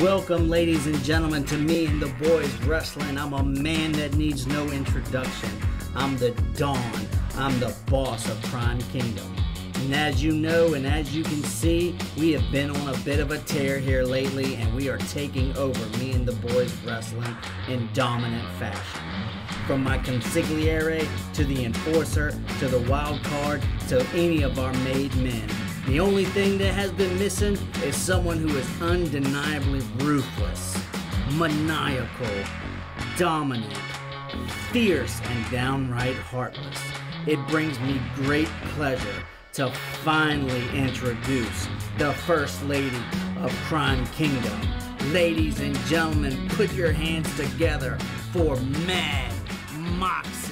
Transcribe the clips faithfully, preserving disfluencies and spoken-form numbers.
Welcome, ladies and gentlemen, to Me and the Boys Wrestling. I'm a man that needs no introduction. I'm the Don. I'm the boss of Crime Kingdom. And as you know and as you can see, we have been on a bit of a tear here lately, and we are taking over Me and the Boys Wrestling in dominant fashion. From my consigliere, to the enforcer, to the wild card, to any of our made men. The only thing that has been missing is someone who is undeniably ruthless, maniacal, dominant, fierce, and downright heartless. It brings me great pleasure to finally introduce the First Lady of Crime Kingdom. Ladies and gentlemen, put your hands together for Mad Moxie.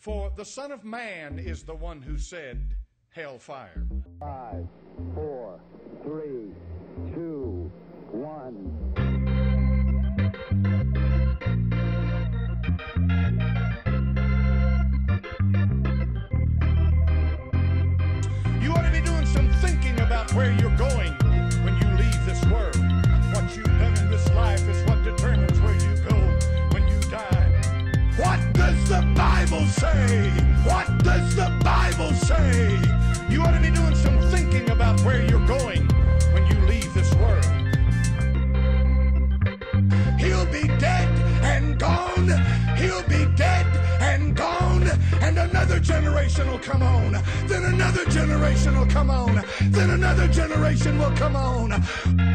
For the Son of Man is the one who said, hellfire. Five, four, three, two, one. You ought to be doing some thinking about where you're going when you leave this world. What you've done in this life is what determines where you go when you die. What does the Bible say? What does the Bible say? You ought to be doing some thinking about where you're going when you leave this world. He'll be dead and gone. He'll be dead and gone. And another generation will come on. Then another generation will come on. Then another generation will come on.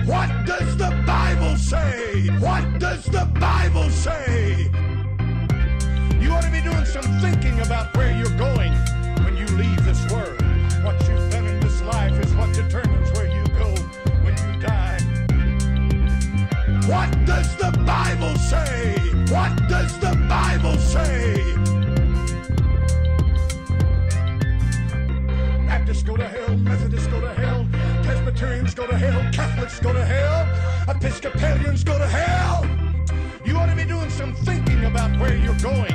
What does the Bible say? What does the Bible say? You ought to be doing some thinking about where you're going when you leave this world. What you've done in this life is what determines where you go when you die. What does the Bible say? What does the Bible say? Baptists go to hell, Methodists go to hell, Presbyterians go to hell, Catholics go to hell, Episcopalians go to hell. You ought to be doing some thinking about where you're going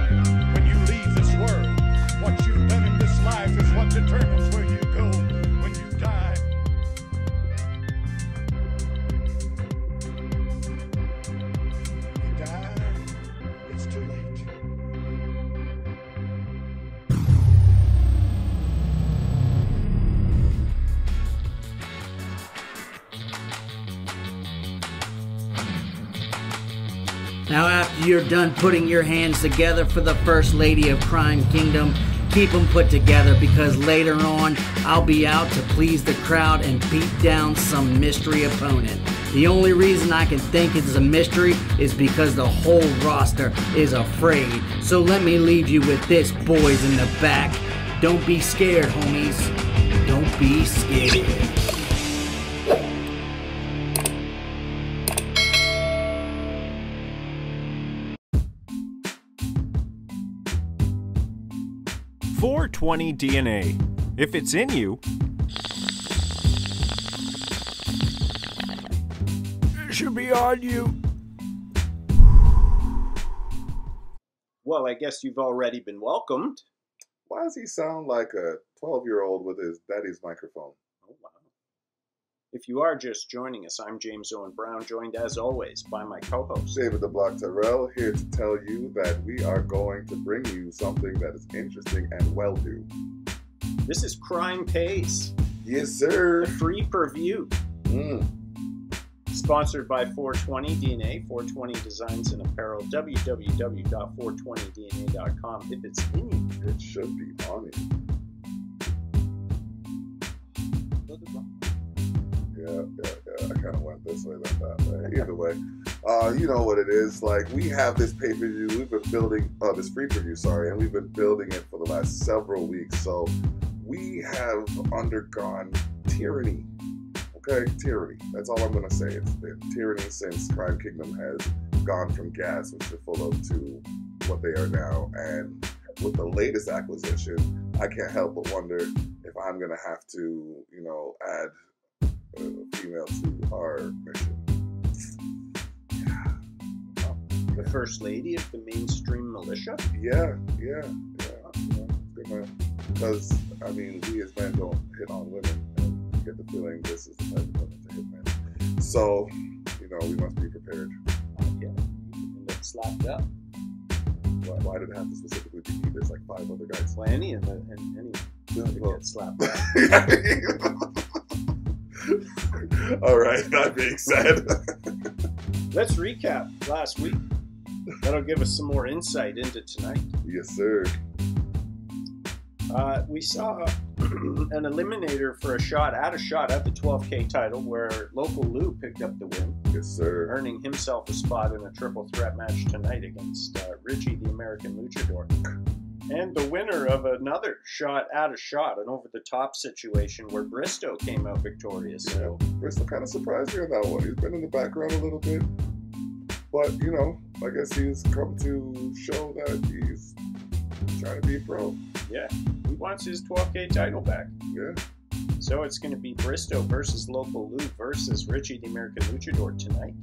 when you leave this world. What you've done in this life is what determines where you go when you die. You die, it's too late. Now after you're done putting your hands together for the First Lady of Crime Kingdom, keep them put together, because later on I'll be out to please the crowd and beat down some mystery opponent. The only reason I can think it's a mystery is because the whole roster is afraid. So let me leave you with this, boys in the back. Don't be scared, homies. Don't be scared. four twenty D N A. If it's in you, it should be on you. Well, I guess you've already been welcomed. Why does he sound like a twelve-year-old with his daddy's microphone? Oh, wow. If you are just joining us, I'm James Owen Brown, joined as always by my co-host, David the Block Terrell, here to tell you that we are going to bring you something that is interesting and well-do. This is Crime Pays. Yes, sir. The free preview. Mm. Sponsored by four twenty D N A, four twenty Designs and Apparel, w w w dot four twenty D N A dot com. If it's in you, it should be on you. Yeah, yeah, yeah. I kind of went this way, then that way. Either way, uh, you know what it is. Like, we have this pay-per-view. We've been building, oh, this free preview, sorry, and we've been building it for the last several weeks. So we have undergone tyranny. Okay, tyranny. That's all I'm going to say. It's been tyranny since Crime Kingdom has gone from gas, which they're full of, to what they are now. And with the latest acquisition, I can't help but wonder if I'm going to have to, you know, add female to our mission. Yeah. Oh, the First Lady of the Mainstream Militia? Yeah, yeah, yeah. Because, you know, I mean, we as men don't hit on women. And get the feeling this is the type of moment to hit, man. So, you know, we must be prepared. Yeah, you end up slapped up. Why, why did it have to specifically be me? There's like five other guys. Why any of them? Any of them get slapped up. All right, that being said. Let's recap last week. That'll give us some more insight into tonight. Yes, sir. Uh, we saw an eliminator for a shot at a shot at the twelve K title where Local Lou picked up the win. Yes, sir. Earning himself a spot in a triple threat match tonight against uh, Ritchie the American Luchador. And the winner of another shot at a shot, an over-the-top situation where Bristow came out victorious. Yeah, so Bristow kind of surprised me on that one. He's been in the background a little bit. But, you know, I guess he's come to show that he's trying to be a pro. Yeah, he wants his twelve K title back. Yeah. So it's going to be Bristow versus Local Lou versus Ritchie the American Luchador tonight.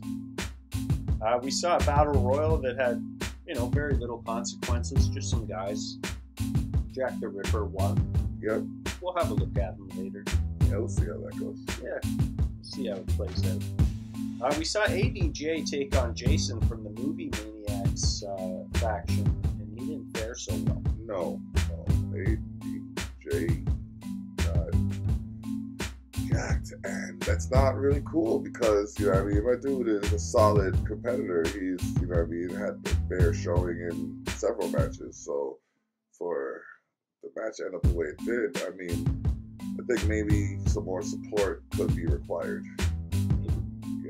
Uh, we saw a battle royal that had, you know, very little consequences. Just some guys. Jack the Ripper won. Yep. We'll have a look at him later. Yeah, we'll see how that goes. Yeah, we'll see how it plays out. Uh, we saw A D J take on Jason from the Movie Maniacs uh, faction, and he didn't fare so well. No, no. A D J got jacked, and that's not really cool because, you know what I mean, my dude is a solid competitor. He's, you know what I mean, had the fair showing in several matches, so for the match end up the way it did, I mean, I think maybe some more support could be required.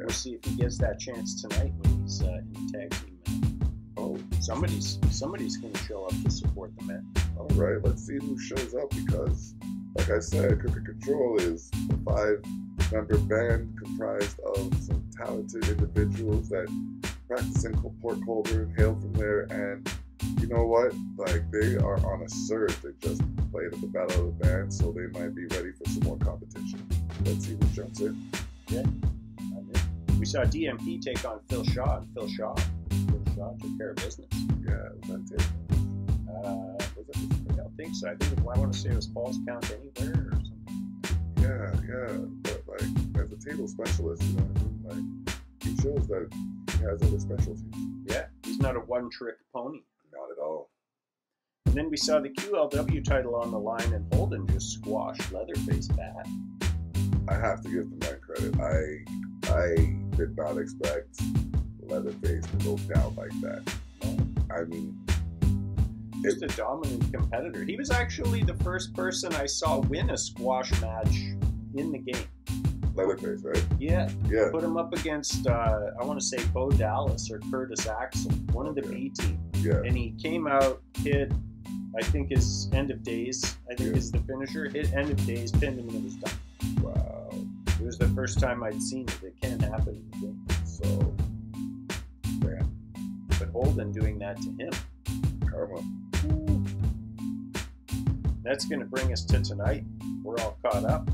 We'll see if he gets that chance tonight when he's uh, in the tag team. Oh, somebody's somebody's going to show up to support the men. All right, let's see who shows up because, like I said, Crooked Control is a five-member band comprised of some talented individuals that practice in Port Colborne, hail from there, and you know what? Like, they are on a surge. They just played at the Battle of the Bands, so they might be ready for some more competition. Let's see who jumps in. Yeah. We saw D M P take on Phil Shaw, and Phil Shaw, Phil Shaw took care of business. Yeah, that's it. Uh, I don't think so. I think I want to say it was false count anywhere or something. Yeah, yeah, but like as a table specialist, you know what I mean? Like he shows that he has other specialties. Yeah, he's not a one-trick pony. Not at all. And then we saw the Q L W title on the line, and Holden just squashed Leatherface back. I have to give them that credit. I I. did not expect Leatherface to go down like that. I mean, just it, a dominant competitor. He was actually the first person I saw win a squash match in the game. Leatherface, right? Yeah. Yeah. Put him up against, uh, I want to say, Bo Dallas or Curtis Axel, one okay. of the B team. Yeah. And he came out, hit, I think his end of days, I think yeah. is the finisher, hit end of days, pinned him, and it was done. Wow. It was the first time I'd seen it. It can happen again. So, yeah. But Holden doing that to him. Karma. Ooh. That's going to bring us to tonight. We're all caught up.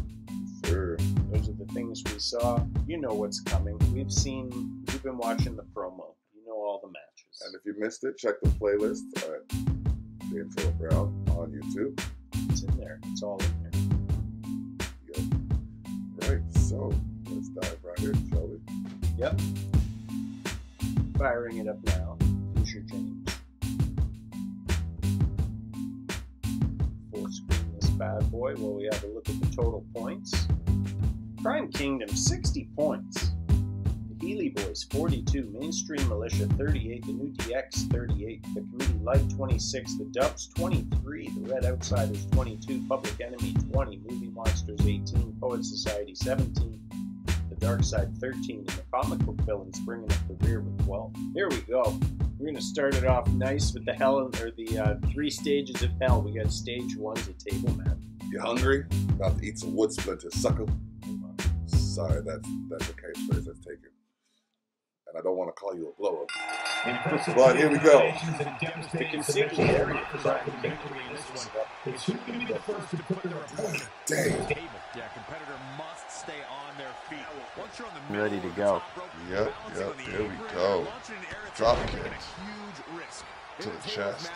Sure. Those are the things we saw. You know what's coming. We've seen, we've been watching the promo. You know all the matches. And if you missed it, check the playlist at James Phillip Brown on YouTube. It's in there. It's all in there. Right, so let's dive right in, shall we? Yep. Firing it up now. Here's your James. Full screen this bad boy while we have a look at the total points. Crime Kingdom, sixty points. The Healy Boys, forty-two. Mainstream Militia, thirty-eight. The New D X, thirty-eight. The Committee Light, twenty-six. The Dubs, twenty-three. The Red Outsiders, twenty-two. Public Enemy, twenty. Movie Monsters, eighteen. Poet Society, seventeen. The Dark Side, thirteen. And the Comic Book Villains bringing up the rear with twelve. Here we go. We're going to start it off nice with the hell or the uh, three stages of hell. We got stage one's a table mat. You hungry? About to eat some wood splinters, sucker. Sorry, that's that's the case phrase I've taken. And I don't want to call you a blow-up. But here we go. The concealment area for Brian King. It's who's going to be the first to put their opponent on the table. Yeah, competitor must stay on their feet. Once you're on the middle, ready to go. Yep, yep, here we go. Drop kicks. to the chest.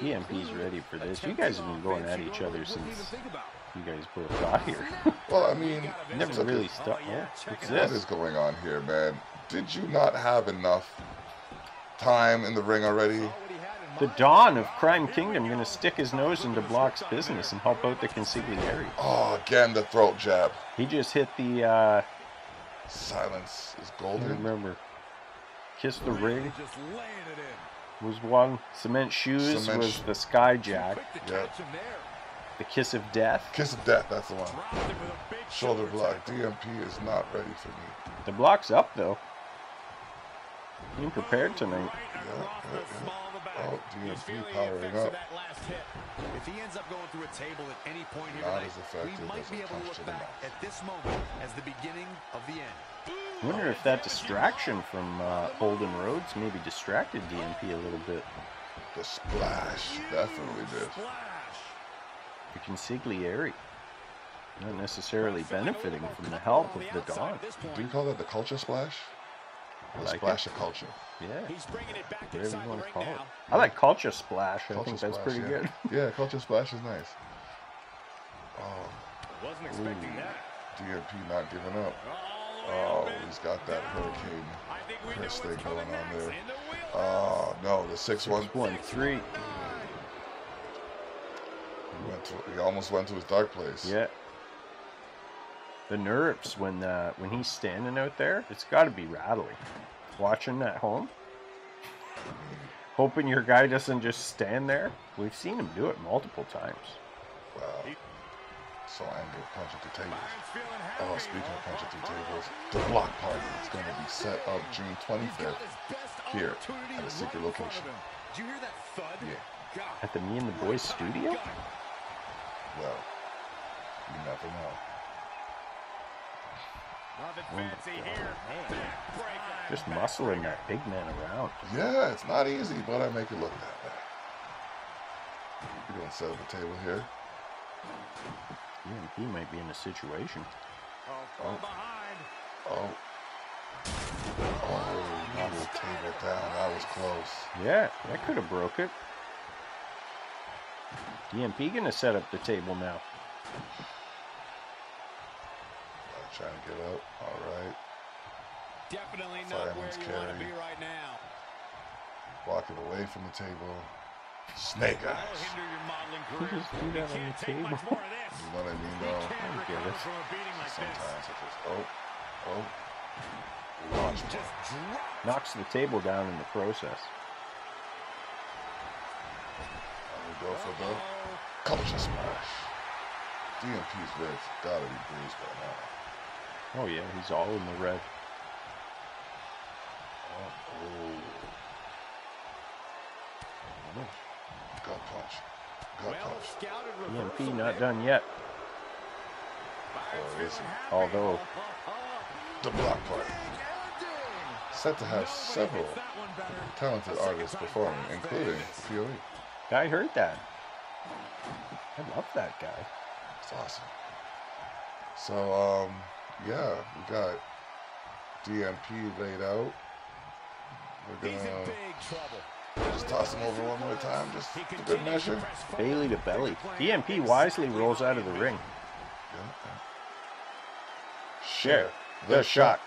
D M P's uh, ready for this. You guys have been going at each other since you guys both got here. Well, I mean, never really stopped. Yeah, what is going on here, man? Did you not have enough time in the ring already? The Dawn of Crime Kingdom going to stick his nose into Block's business and help out the Consigliere. Oh, again, the throat jab. He just hit the... Uh, Silence is golden. Remember. Kiss the ring was one. Cement shoes Cement was the skyjack. Yep. The kiss of death. Kiss of death, that's the one. Shoulder block. D M P is not ready for me. The Block's up, though. Being prepared tonight. Yeah, yeah, yeah. Oh, D M P powering up. If he ends up going through a table at any point here tonight, we might be able to look back at this moment as the beginning of the end. I wonder if that distraction from uh, Holden Rhodes maybe distracted D M P a little bit. The splash definitely did. The Consigliere not necessarily benefiting from the help of the Dawn. Do you call that the culture splash? The like splash it. of culture. Yeah. He's bringing it back Whatever you want to call it. I like culture splash. Culture I think splash, that's pretty yeah. good. Yeah, culture splash is nice. Oh. Wasn't expecting Ooh. that. D M P not giving up. Oh, he's got that hurricane Chris thing going on there. Oh no, the six one one three. He went to, he almost went to his dark place. Yeah. The nerves when uh, when he's standing out there, it's got to be rattling. Watching at home, hoping your guy doesn't just stand there. We've seen him do it multiple times. Wow. So I'm going to punch at the tables. Oh, speaking of punch at the tables, the Block party is going to be set up June twenty-fifth here at a secret location. Did you hear that thud? Yeah. At the Me and the Boys studio? Well, you never know. Just muscling that big man around. Yeah, it's not easy, but I make it look that way. You're going to set up a table here. Yeah, he might be in a situation. Oh. Oh. Oh, not a table down. That was close. Yeah, that could have broke it. D M P going to set up the table now. Trying to get up. All right. Definitely not where you want to be right now. Walking away from the table. Snake eyes. You just do that on the table. You know what I mean, though? I get it. Sometimes it just, oh, oh. Launch one. Knocks the table down in the process. And we go for the culture smash. D M P's red's gotta be bruised by now. Oh yeah, he's all in the red. Oh, oh. Gut punch. Gut well, punch. D M P not done yet. Or is he? Although the Block party set to have several talented artists performing, including P O E. I heard that. I love that guy. It's awesome. So um. yeah, we got D M P laid out. We're gonna uh, we'll just toss him over one more time, just a good measure. Bailey to belly. D M P wisely rolls out of the ring. Yeah. Share the shock.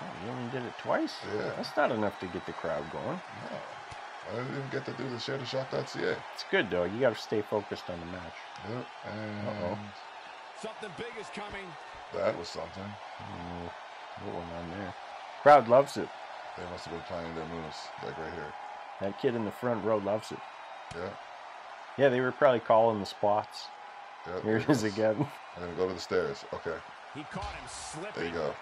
Oh, you only did it twice? Yeah. That's not enough to get the crowd going. No. I didn't even get to do the share the shock dot C A. It's good, though. You got to stay focused on the match. Yep. And uh-oh. Something big is coming. That was something. Mm, what went on there? Crowd loves it. They must have been playing their moves, like right here. That kid in the front row loves it. Yeah. Yeah, they were probably calling the spots. Yep, here it is again. I'm gonna go to the stairs. Okay. He caught him slipping. There you go.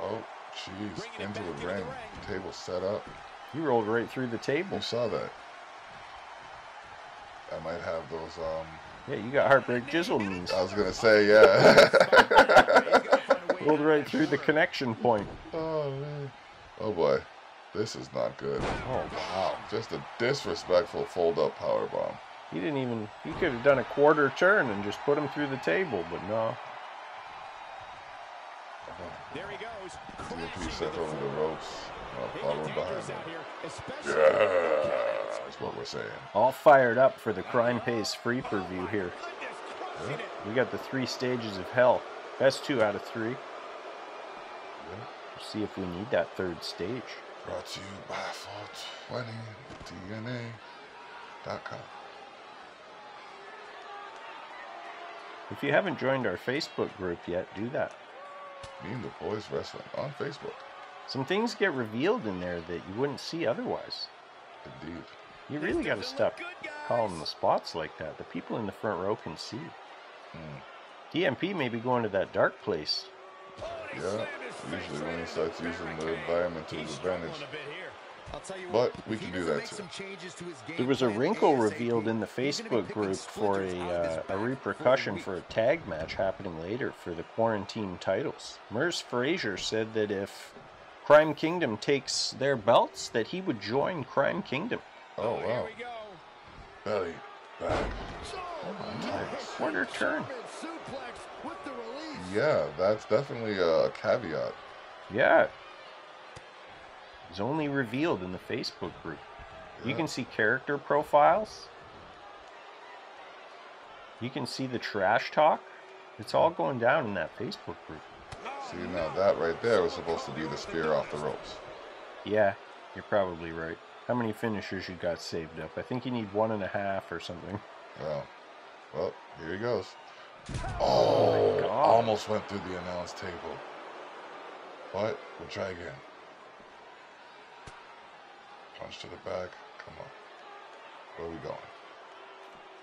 Oh, jeez. Into the ring. The table set up. He rolled right through the table. You saw that. I might have those. Um. Yeah, you got heartbreak jizzle knees. I was gonna say, yeah. Rolled right through the connection point. Oh man. Oh boy, this is not good. Oh wow, just a disrespectful fold-up power bomb. He didn't even. He could have done a quarter turn and just put him through the table, but no. There he goes. D M P set over the ropes. especially yeah, that's what we're saying. All fired up for the Crime Pays free preview here. Yeah. We got the three stages of hell. Best two out of three. Yeah. We'll see if we need that third stage. Brought to you by four twenty D N A dot com. If you haven't joined our Facebook group yet, do that. Me and the Boys Wrestling on Facebook. Some things get revealed in there that you wouldn't see otherwise. Indeed. You really got to stop calling the spots like that. The people in the front row can see. Mm. D M P may be going to that dark place. Yeah, usually when he starts using the environment to his advantage. But we can do that too. There was a wrinkle revealed in the Facebook group for a, uh, a repercussion for a tag match happening later for the quarantine titles. Merz Fraser said that if Crime Kingdom takes their belts, that he would join Crime Kingdom. Oh, wow. Belly back. Oh, nice. What a turn. Yeah, that's definitely a caveat. Yeah. It's only revealed in the Facebook group. Yeah. You can see character profiles. You can see the trash talk. It's all going down in that Facebook group. See, now that right there was supposed to be the spear off the ropes. Yeah, you're probably right. How many finishers you got saved up? I think you need one and a half or something. Well, well, here he goes. Oh, oh almost went through the announce table. But we'll try again. Punch to the back. Come on. Where are we going?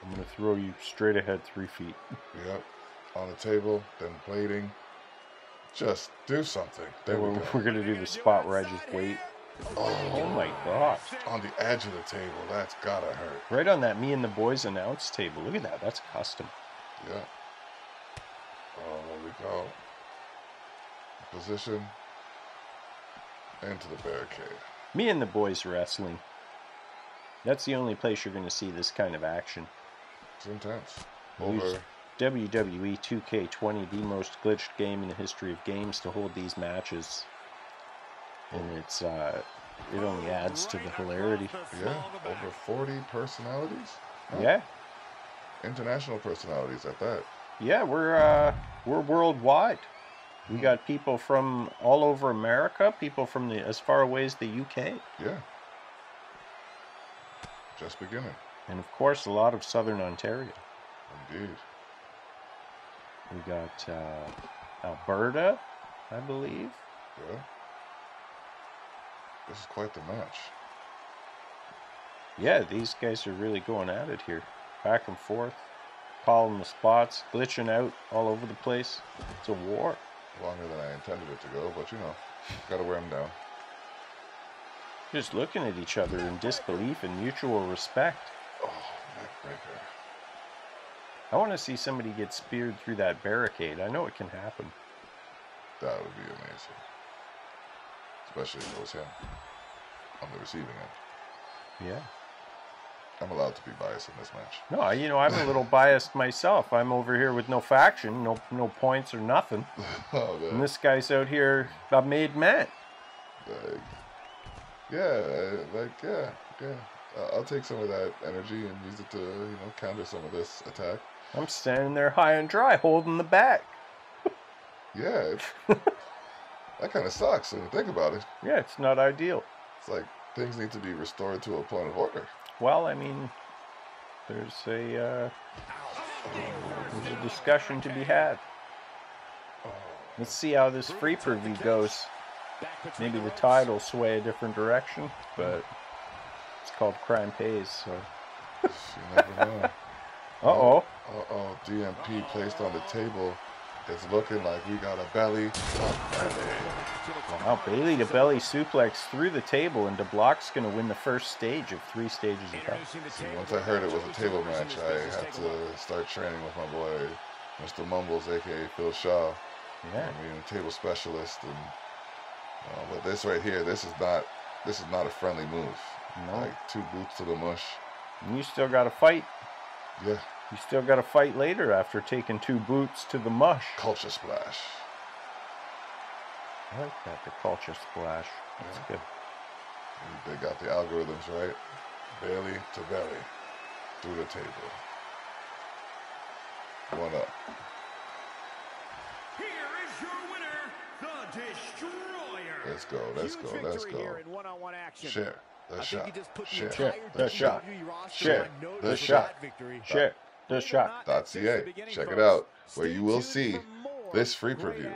I'm going to throw you straight ahead three feet. Yep. On the table, then plating. Just do something. There we're, we go. We're going to do the spot where I just wait. Oh, oh my gosh. On the edge of the table. That's got to hurt. Right on that Me and the Boys announce table. Look at that. That's custom. Yeah. Oh, there we go. Position. Into the barricade. Me and the Boys Wrestling. That's the only place you're going to see this kind of action. It's intense. Over. W W E two K twenty, the most glitched game in the history of games to hold these matches. And it's uh, it only adds to the hilarity. Yeah, over forty personalities? Huh? Yeah. International personalities at that. Yeah, we're uh, we're worldwide. We got people from all over America, people from the as far away as the U K. Yeah. Just beginning. And of course, a lot of Southern Ontario. Indeed. We got uh, Alberta, I believe. Yeah. This is quite the match. Yeah, these guys are really going at it here. Back and forth, calling the spots, glitching out all over the place. It's a war. Longer than I intended it to go, but you know, gotta wear them down. Just looking at each other in disbelief and mutual respect. Oh, neckbreaker. I want to see somebody get speared through that barricade. I know it can happen. That would be amazing. Especially if it was him on the receiving end. Yeah. I'm allowed to be biased in this match. No, you know, I'm a little biased myself. I'm over here with no faction, no no points or nothing. Oh, man. And this guy's out here a made man. Like, yeah, like, yeah, yeah. Uh, I'll take some of that energy and use it to, you know, counter some of this attack. I'm standing there high and dry, holding the back. Yeah. It's, that kind of sucks when you think about it. Yeah, it's not ideal. It's like things need to be restored to a point of order. Well, I mean, there's a, uh, there's a discussion to be had. Let's see how this free preview goes. Maybe the tide will sway a different direction, but it's called Crime Pays, so... You never know. Uh-oh. Uh-oh, D M P placed on the table. It's looking like we got a belly. Wow, Bailey to belly suplex through the table, and the Block's going to win the first stage of three stages of hell. See, once I heard it was a table match, I had to start training with my boy, Mister Mumbles, a k a. Phil Shaw. Yeah. I mean, a table specialist. And, uh, but this right here, this is not this is not a friendly move. No. Like two boots to the mush. And you still got to fight. Yeah. You still got to fight later after taking two boots to the mush. Culture splash. I like that, the culture splash. That's yeah. good. They got the algorithms right. Bailey to belly. Through the table. One up. Here is your winner, the Destroyer. Let's go, let's go, let's go. Shit, the shot. Shit, the shot. Shit, the shot. Shit, the shot. .ca. Check it out, where you will see this free preview.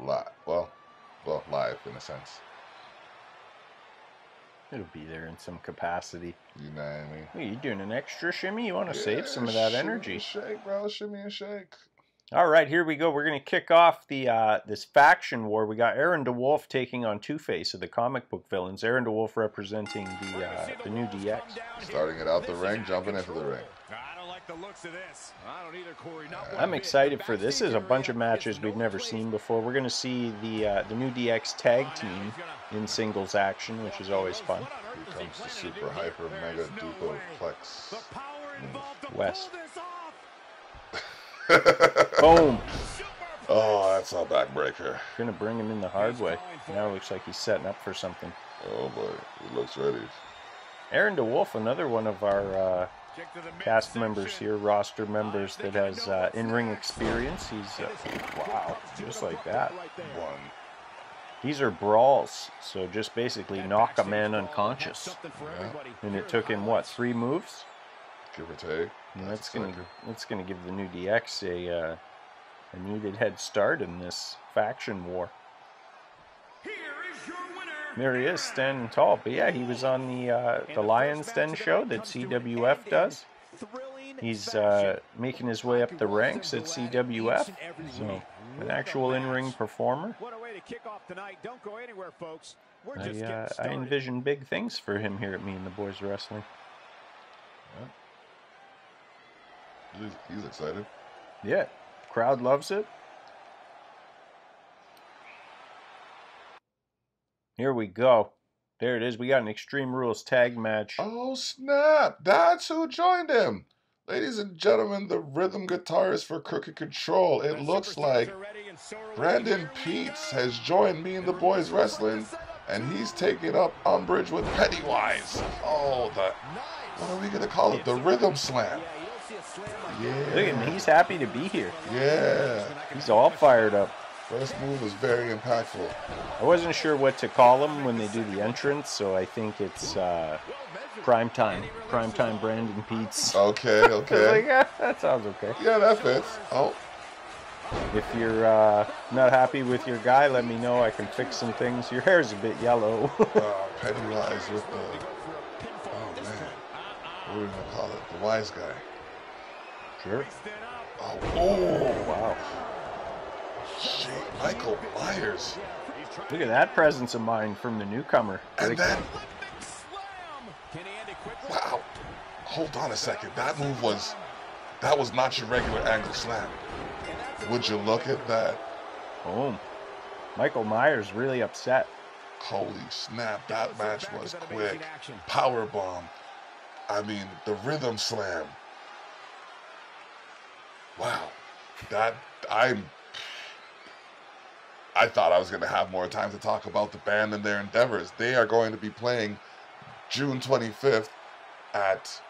Live. Well, well, live in a sense. It'll be there in some capacity. You know what I mean? Hey, you doing an extra shimmy? You want to yeah, save some of that energy? Shake, bro. Shimmy and shake. All right, here we go. We're going to kick off the uh, this faction war. We got Aaron DeWolf taking on Two-Face of the Comic Book Villains. Aaron DeWolf representing the uh, the New D X. Starting it out the ring, jumping into the ring. I don't like the looks of this. I don't either, Corey. I'm excited for this. This is a bunch of matches we've never seen before. We're going to see the uh, the New D X tag team in singles action, which is always fun. Here comes the super hyper mega duper plex. West. Boom. Oh, that's a backbreaker. Gonna bring him in the hard way. Now it looks like he's setting up for something. Oh boy, he looks ready. Aaron DeWolf, another one of our uh, cast members here, roster members that has uh, in-ring experience. He's uh, wow, just like that. One. These are brawls, so just basically knock a man unconscious. Yeah. And it took him what, three moves? Give or take. And that's gonna that's gonna give the New D X a uh, a needed head start in this faction war. Here is your winner. There he is, standing tall. But yeah, he was on the uh, the Lion's Den show that C W F does. He's uh, making his way up the ranks at C W F. So an actual in-ring performer. What a way to kick off tonight! Don't go anywhere, folks. We're just I, uh, I envision big things for him here at Me and the Boys Wrestling. Yeah. He's excited. Yeah, crowd loves it. Here we go. There it is. We got an Extreme Rules tag match. Oh, snap. That's who joined him. Ladies and gentlemen, the rhythm guitarist for Crooked Control. It looks like Brandon Peets has joined Me and the Boys Wrestling, and he's taking up umbrage with Pennywise. Oh, the... What are we going to call it? The Rhythm Slam. Yeah. Look at him, he's happy to be here. Yeah. He's all fired up. First move was very impactful. I wasn't sure what to call him when they do the entrance, so I think it's uh, Primetime. Primetime Brandon Peets. Okay, okay. Like, yeah, that sounds okay. Yeah, that fits. Oh. If you're uh, not happy with your guy, let me know. I can fix some things. Your hair's a bit yellow. uh, Pennywise with the... Oh, man. What are we going to call it? The wise guy. Sure. Oh, oh, wow. Shit, Michael Myers. Look at that presence of mind from the newcomer. And then... Wow. Hold on a second. That move was... That was not your regular angle slam. Would you look at that? Boom. Michael Myers really upset. Holy snap. That match was quick. Power bomb. I mean, the rhythm slam. Wow, that I'm. I thought I was going to have more time to talk about the band and their endeavors. They are going to be playing June twenty-fifth at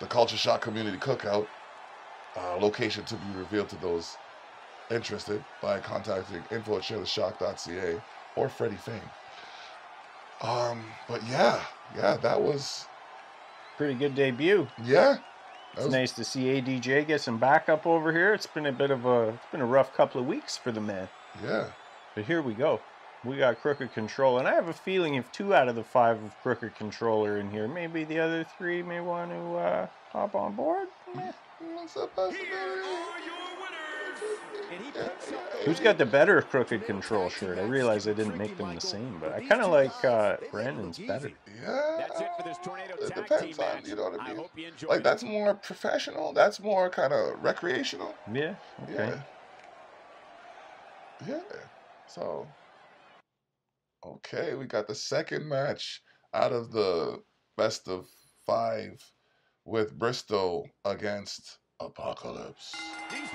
the Culture Shock Community Cookout. Uh, location to be revealed to those interested by contacting info at share the shock dot c a or Freddie Fame. Um, but yeah, yeah, that was pretty good debut. Yeah. It's nice to see A D J get some backup over here. It's been a bit of a it's been a rough couple of weeks for the man. Yeah. But here we go. We got Crooked Control, and I have a feeling if two out of the five of Crooked Control are in here, maybe the other three may want to uh, hop on board. Yeah. What's up, here are your winners. Who's got the better Crooked Control shirt? I realize I didn't make them the same, but I kind of like uh, Brandon's better. Yeah. That's it for this tornado tag team. It depends on, you know what I mean? Like, that's more professional. That's more kind of recreational. Yeah. Okay. Yeah. Yeah. So, okay, we got the second match out of the best of five with Bristow against Apocalypse.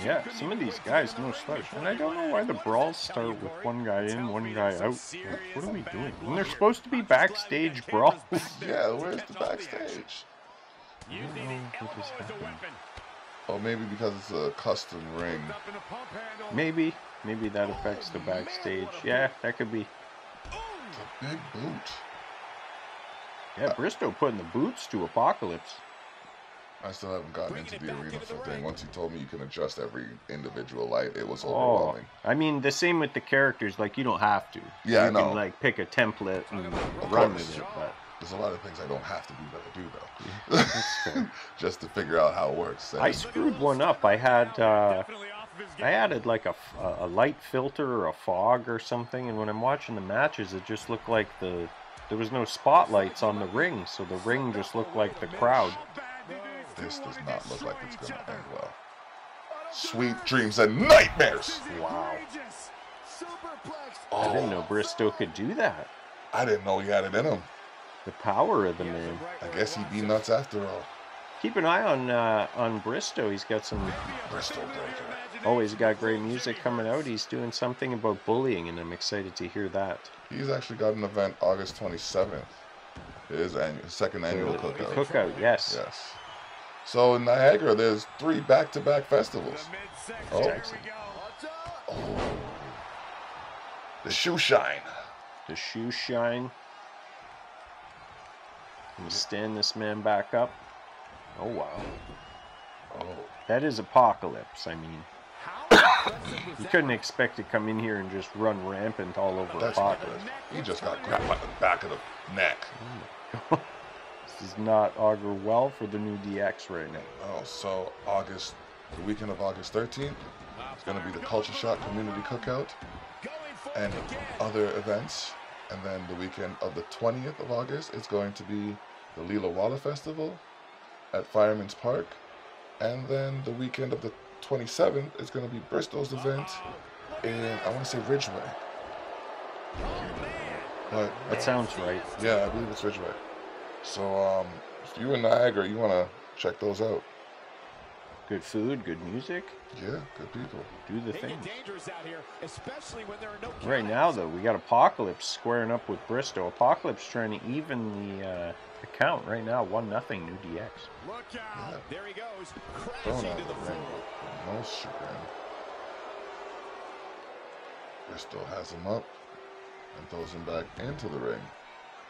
Yeah, some of these guys don't start. And I don't know why the brawls start with one guy in, one guy out. Like, what are we doing? And they're supposed to be backstage brawls. Yeah, where's the backstage? I don't know what just happened. Oh, maybe because it's a custom ring. Maybe. Maybe that affects the backstage. Yeah, that could be. The big boot. Yeah, Bristow putting the boots to Apocalypse. I still haven't gotten into the arena for thing. Once you told me you can adjust every individual light, it was overwhelming. Oh, I mean, the same with the characters. Like, you don't have to. Yeah, you I know. You can, like, pick a template and of run course. with it. But there's a lot of things I don't have to do that I do, though. Yeah, that's fair. Just to figure out how it works. I screwed one up. I had... Uh, I added like a, a light filter or a fog or something, and when I'm watching the matches, it just looked like the there was no spotlights on the ring, so the ring just looked like the crowd. This does not look like it's going to end well. Sweet dreams and nightmares! Wow. Oh. I didn't know Bristow could do that. I didn't know he had it in him. The power of the man. I guess he'd be nuts after all. Keep an eye on uh, on Bristow. He's got some Bristow breaker. Oh, he's got great music coming out. He's doing something about bullying, and I'm excited to hear that. He's actually got an event August twenty-seventh. His annual, second annual cookout. Cookout, yes. Yes. So in Niagara, there's three back-to-back festivals. Oh. oh, the shoe shine. The shoe shine. Can you stand this man back up? Oh wow. Oh. That is Apocalypse, I mean. You couldn't expect to come in here and just run rampant all over That's Apocalypse. He just got grabbed by the back of the neck. Oh my God. This does not augur well for the new D X right now. Oh, so August, the weekend of August thirteenth, it's going to be the Culture Shock Community Cookout and other events. And then the weekend of the twentieth of August, it's going to be the Leela Walla Festival at Fireman's Park, and then the weekend of the twenty-seventh is going to be Bristow's event in, I want to say, Ridgeway. But that sounds right. Yeah, I believe it's Ridgeway. So um, if you're in Niagara, you want to check those out. Good food, good music. Yeah, good people. Do the thing. No right now, though, we got Apocalypse squaring up with Bristow. Apocalypse trying to even the... Uh, Account right now, one nothing new D X. Look out! Yeah. There he goes, crashing to the floor. No chagrin. Bristow has him up and throws him back into the ring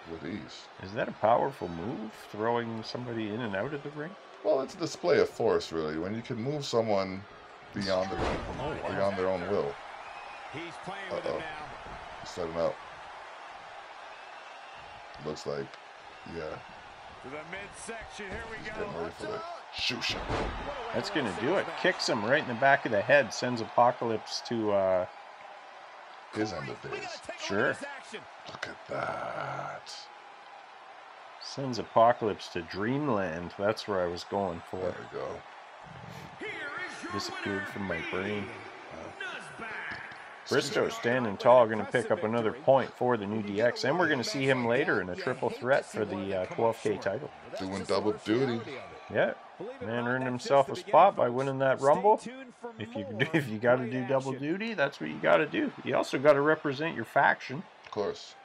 with ease. Is that a powerful move? Throwing somebody in and out of the ring? Well, it's a display of force, really. When you can move someone beyond their own, beyond their own will. He's playing with it now. Set him up. Looks like. Yeah. To the midsection, here we go. Getting ready for the shoe shot. That's gonna do it. Kicks him right in the back of the head. Sends Apocalypse to uh, his end of things. Sure. Look at that. Sends Apocalypse to Dreamland. That's where I was going for. There we go. Disappeared from my brain. Bristow standing tall, going to pick up another point for the new D X, and we're going to see him later in a triple threat for the uh, twelve K title. Doing double duty. Yeah, man earned himself a spot by winning that Rumble. If you do, if you got to do double duty, that's what you got to do. You also got to represent your faction. Of course.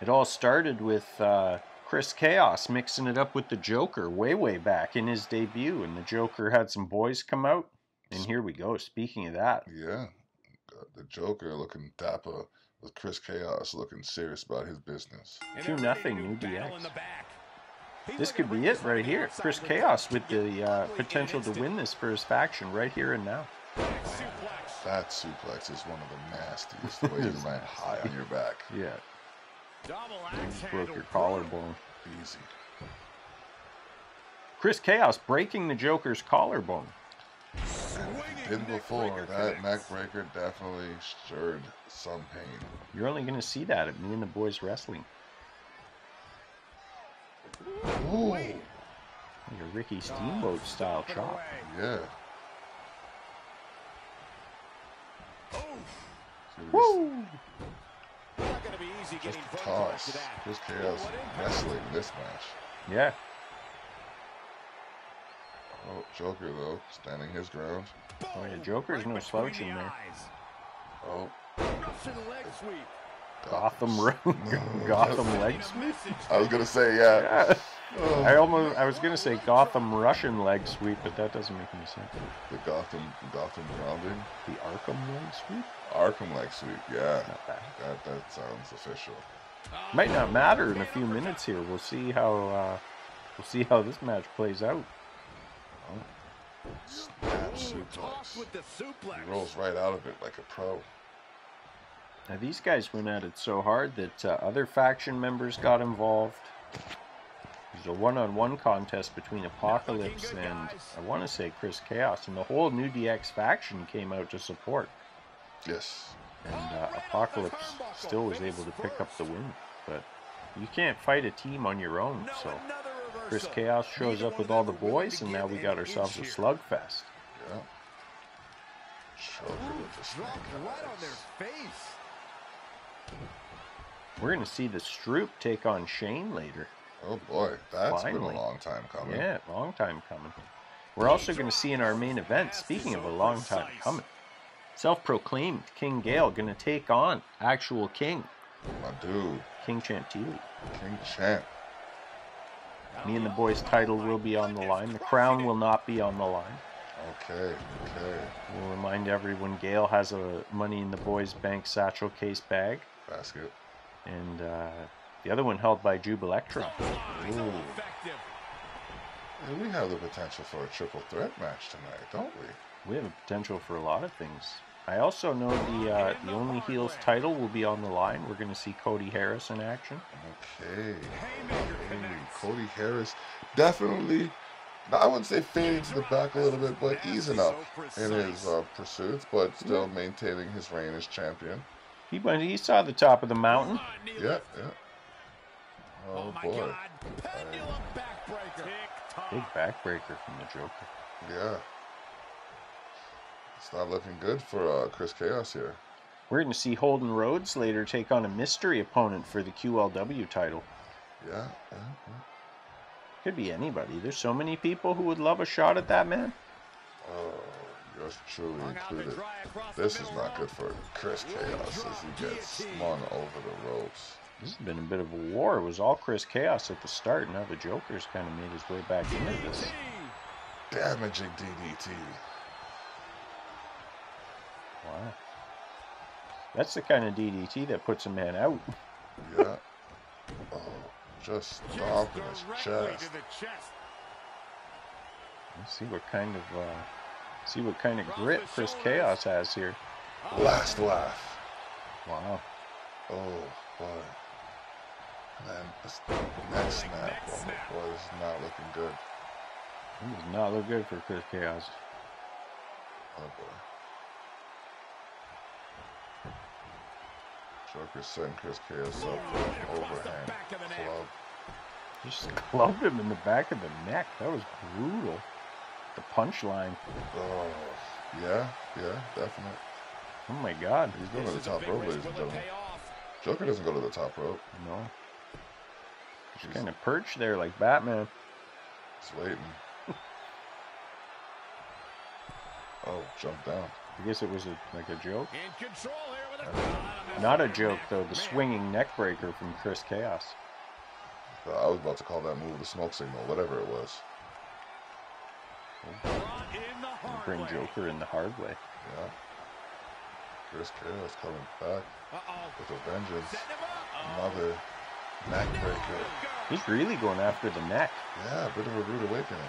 It all started with uh, Chris Chaos mixing it up with the Joker way, way back in his debut, and the Joker had some boys come out. And here we go, speaking of that. Yeah, the Joker looking dapper with Chris Chaos looking serious about his business. two nothing, new D X. This could be it right here. Chris Chaos with the uh, potential to win this for his faction right here and now. That suplex is one of the nastiest, the way you land high on your back. Yeah. You broke your collarbone. Easy. Chris Chaos breaking the Joker's collarbone. Did before that neck breaker definitely stirred some pain. You're only going to see that at Me and the Boys Wrestling. Ooh, like a Ricky Steamboat style chop. Yeah. Woo! Just a toss. Just Chaos wrestling this match. Yeah. Oh Oh, Joker, though, standing his ground. Oh, the Joker's no slouch in there. Oh. Gotham Road. Gotham leg sweep. I was gonna say, yeah. yeah. Oh. I almost, I was gonna say Gotham Russian leg sweep, but that doesn't make any sense. The Gotham, Gotham grounding. The Arkham leg sweep. Arkham leg sweep, yeah. Not bad. That that sounds official. Might not matter in a few minutes here. We'll see how, uh, we'll see how this match plays out. Oh. Snap suplex. He rolls right out of it like a pro. Now these guys went at it so hard that uh, other faction members got involved. There's a one-on-one contest between Apocalypse and, I want to say, Chris Chaos, and the whole New D X faction came out to support. Yes. And uh, Apocalypse still was able to pick up the win, but you can't fight a team on your own, so Chris Chaos shows up with all the boys, and now we got ourselves a slugfest. Yeah. Joker with the snake eyes. We're going to see the Stroop take on Shane later. Oh boy, that's Finally. been a long time coming. Yeah, long time coming. We're also going to see in our main event, speaking of a long time coming, self-proclaimed King Gale going to take on actual King. My dude. King Chantilly. King Chant. Me and the Boys title will be on the line. The crown will not be on the line. Okay, okay. We'll remind everyone Gale has a Money in the Boys Bank satchel case bag. Basket. And uh, the other one held by Jube Electra. Ooh. We have the potential for a triple threat match tonight, don't we? We have a potential for a lot of things. I also know the, uh, the Only Heels title will be on the line. We're going to see Cody Harris in action. Okay. Hey, Cody Harris definitely... Now, I wouldn't say fading to the back a little bit, but easing up in his uh, pursuits, but still maintaining his reign as champion. He went. He saw the top of the mountain. Yeah, yeah. Oh, boy. All right. Big backbreaker from the Joker. Yeah. It's not looking good for uh, Chris Chaos here. We're going to see Holden Rhodes later take on a mystery opponent for the Q L W title. Yeah, yeah, yeah. Could be anybody. There's so many people who would love a shot at that man. Oh, yours truly included. This is not good for Chris Chaos as he gets slung over the ropes. This has been a bit of a war. It was all Chris Chaos at the start. Now the Joker's kind of made his way back into this. Damaging D D T. Wow. That's the kind of D D T that puts a man out. Yeah. Oh. Just stomping his chest. Let's see what kind of uh, see what kind of grit Chris Chaos has here. Last laugh. Wow. Oh boy. And then this neck snap. Oh boy, this is not looking good. It does not look good for Chris Chaos. Oh boy. Joker's setting Chris Chaos up for an overhand club. Just clubbed him in the back of the neck. That was brutal. The punchline. Oh, yeah, yeah, definitely. Oh my God. He's going to the top rope, ladies and gentlemen. Joker doesn't go to the top rope. No. He's kind of perched there like Batman. He's waiting. Oh, jump down. I guess it was a, like a joke. In control here with a... Not a joke, though. The swinging neck breaker from Chris Chaos. I was about to call that move the smoke signal, whatever it was. Bring Joker in the hard way. Yeah. Chris Chaos coming back with a vengeance. Another neck breaker. He's really going after the neck. Yeah, a bit of a rude awakening.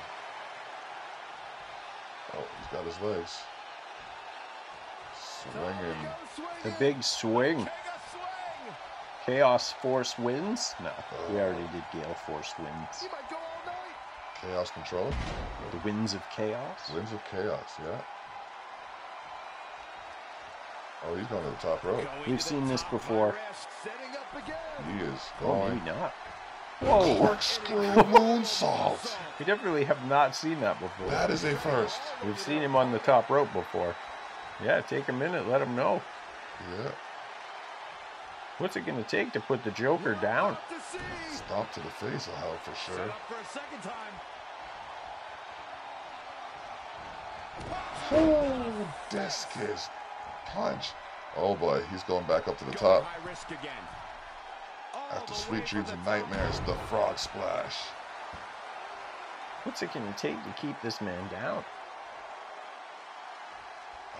Oh, he's got his legs. Swinging. The big swing. Chaos Force wins? No, oh. We already did Gale Force wins. Chaos Control? The Winds of Chaos? Winds of Chaos, yeah. Oh, he's going to the top rope. We've seen this before. He is going. Oh, maybe not. Whoa! Corkscrew moonsault! We definitely have not seen that before. That is a first. We've seen him on the top rope before. Yeah, take a minute, let him know. Yeah. What's it going to take to put the Joker down? Stop to the face will help for sure. Oh, desk kiss. Punch. Oh boy, he's going back up to the top. After sweet dreams and nightmares, the frog splash. What's it gonna take to keep this man down?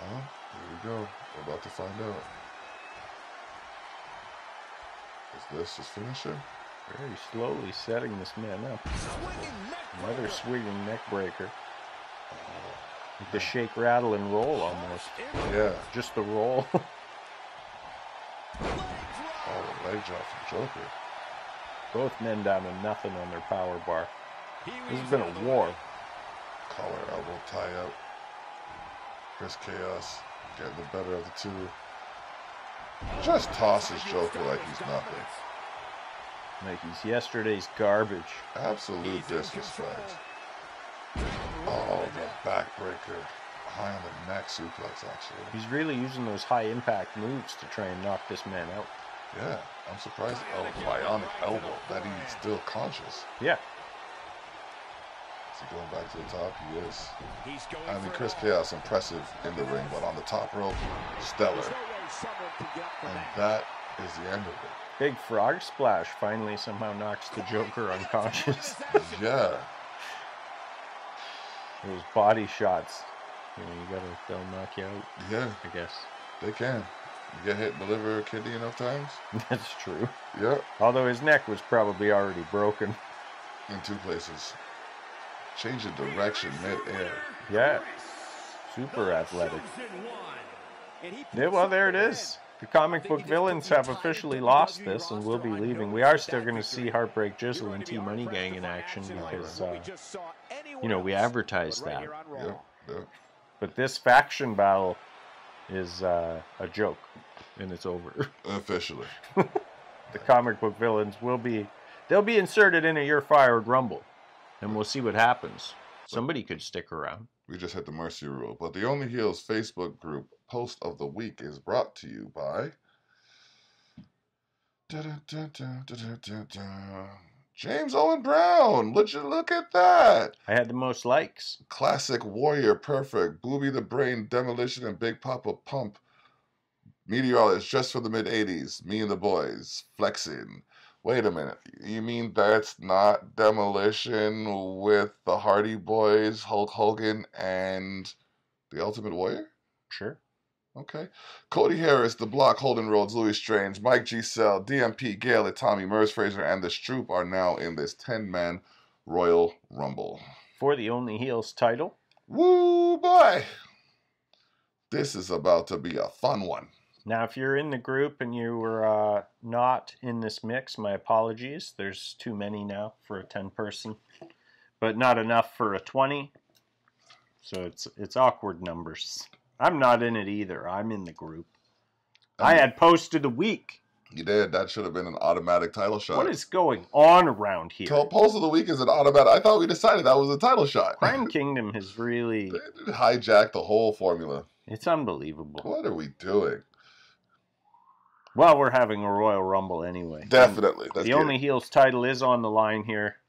Oh, here we go. We're about to find out. Is this his finisher? Very slowly setting this man up. Another swinging neck breaker. With the shake, rattle, and roll almost. Yeah. Just the roll. Oh, the leg drop from Joker. Both men down to nothing on their power bar. This has been a war. Collar, elbow, tie up. Chris Chaos getting the better of the two. Just tosses Joker like he's nothing. Like he's yesterday's garbage. Absolute disrespect. Oh, the backbreaker. High on the neck suplex, actually. He's really using those high impact moves to try and knock this man out. Yeah, I'm surprised. Oh, bionic elbow. That he's still conscious. Yeah. Is he going back to the top? He is. I mean, Chris Chaos, impressive in the ring, but on the top rope, stellar. And that is the end of it. Big frog splash finally somehow knocks the Joker unconscious. Yeah. Those body shots. You know, you gotta, they'll knock you out. Yeah. I guess. They can. You get hit in the liver or kidney enough times. That's true. Yeah. Although his neck was probably already broken. In two places. Change of direction mid-air. Yeah. Super athletic. Yeah, well, there it is. The comic book villains have officially lost this and will be leaving. We are still going to see Heartbreak Jizzle and T-Money Gang in action because, uh, you know, we advertised that. Yep, yep. But this faction battle is uh, a joke, and it's over. Officially. The comic book villains will be, they'll be inserted into your fired rumble, and we'll see what happens. Somebody could stick around. We just hit the mercy rule. But the Only Heels Facebook group post of the week is brought to you by da -da -da -da -da -da -da. James Owen Brown. Would you look at that? I had the most likes. Classic Warrior, Perfect, Booby the Brain, Demolition, and Big Papa Pump. Meteorologist, just for the mid eighties. Me and the Boys, Flexing. Wait a minute, you mean that's not Demolition with the Hardy Boys, Hulk Hogan, and the Ultimate Warrior? Sure. Okay. Cody Harris, The Block, Holden Rhodes, Louis Strange, Mike G-Cell, D M P, Gale, Tommy, Merz Fraser, and the Stroop are now in this ten-man Royal Rumble. For the Only Heels title. Woo, boy! This is about to be a fun one. Now, if you're in the group and you were uh, not in this mix, my apologies. There's too many now for a ten person, but not enough for a twenty. So it's it's awkward numbers. I'm not in it either. I'm in the group. I, mean, I had posted the week. You did. That should have been an automatic title shot. What is going on around here? Post of the week is an automatic. I thought we decided that was a title shot. Crime Kingdom has really hijacked the whole formula. It's unbelievable. What are we doing? Well, we're having a Royal Rumble anyway. Definitely. The Only Heels title is on the line here.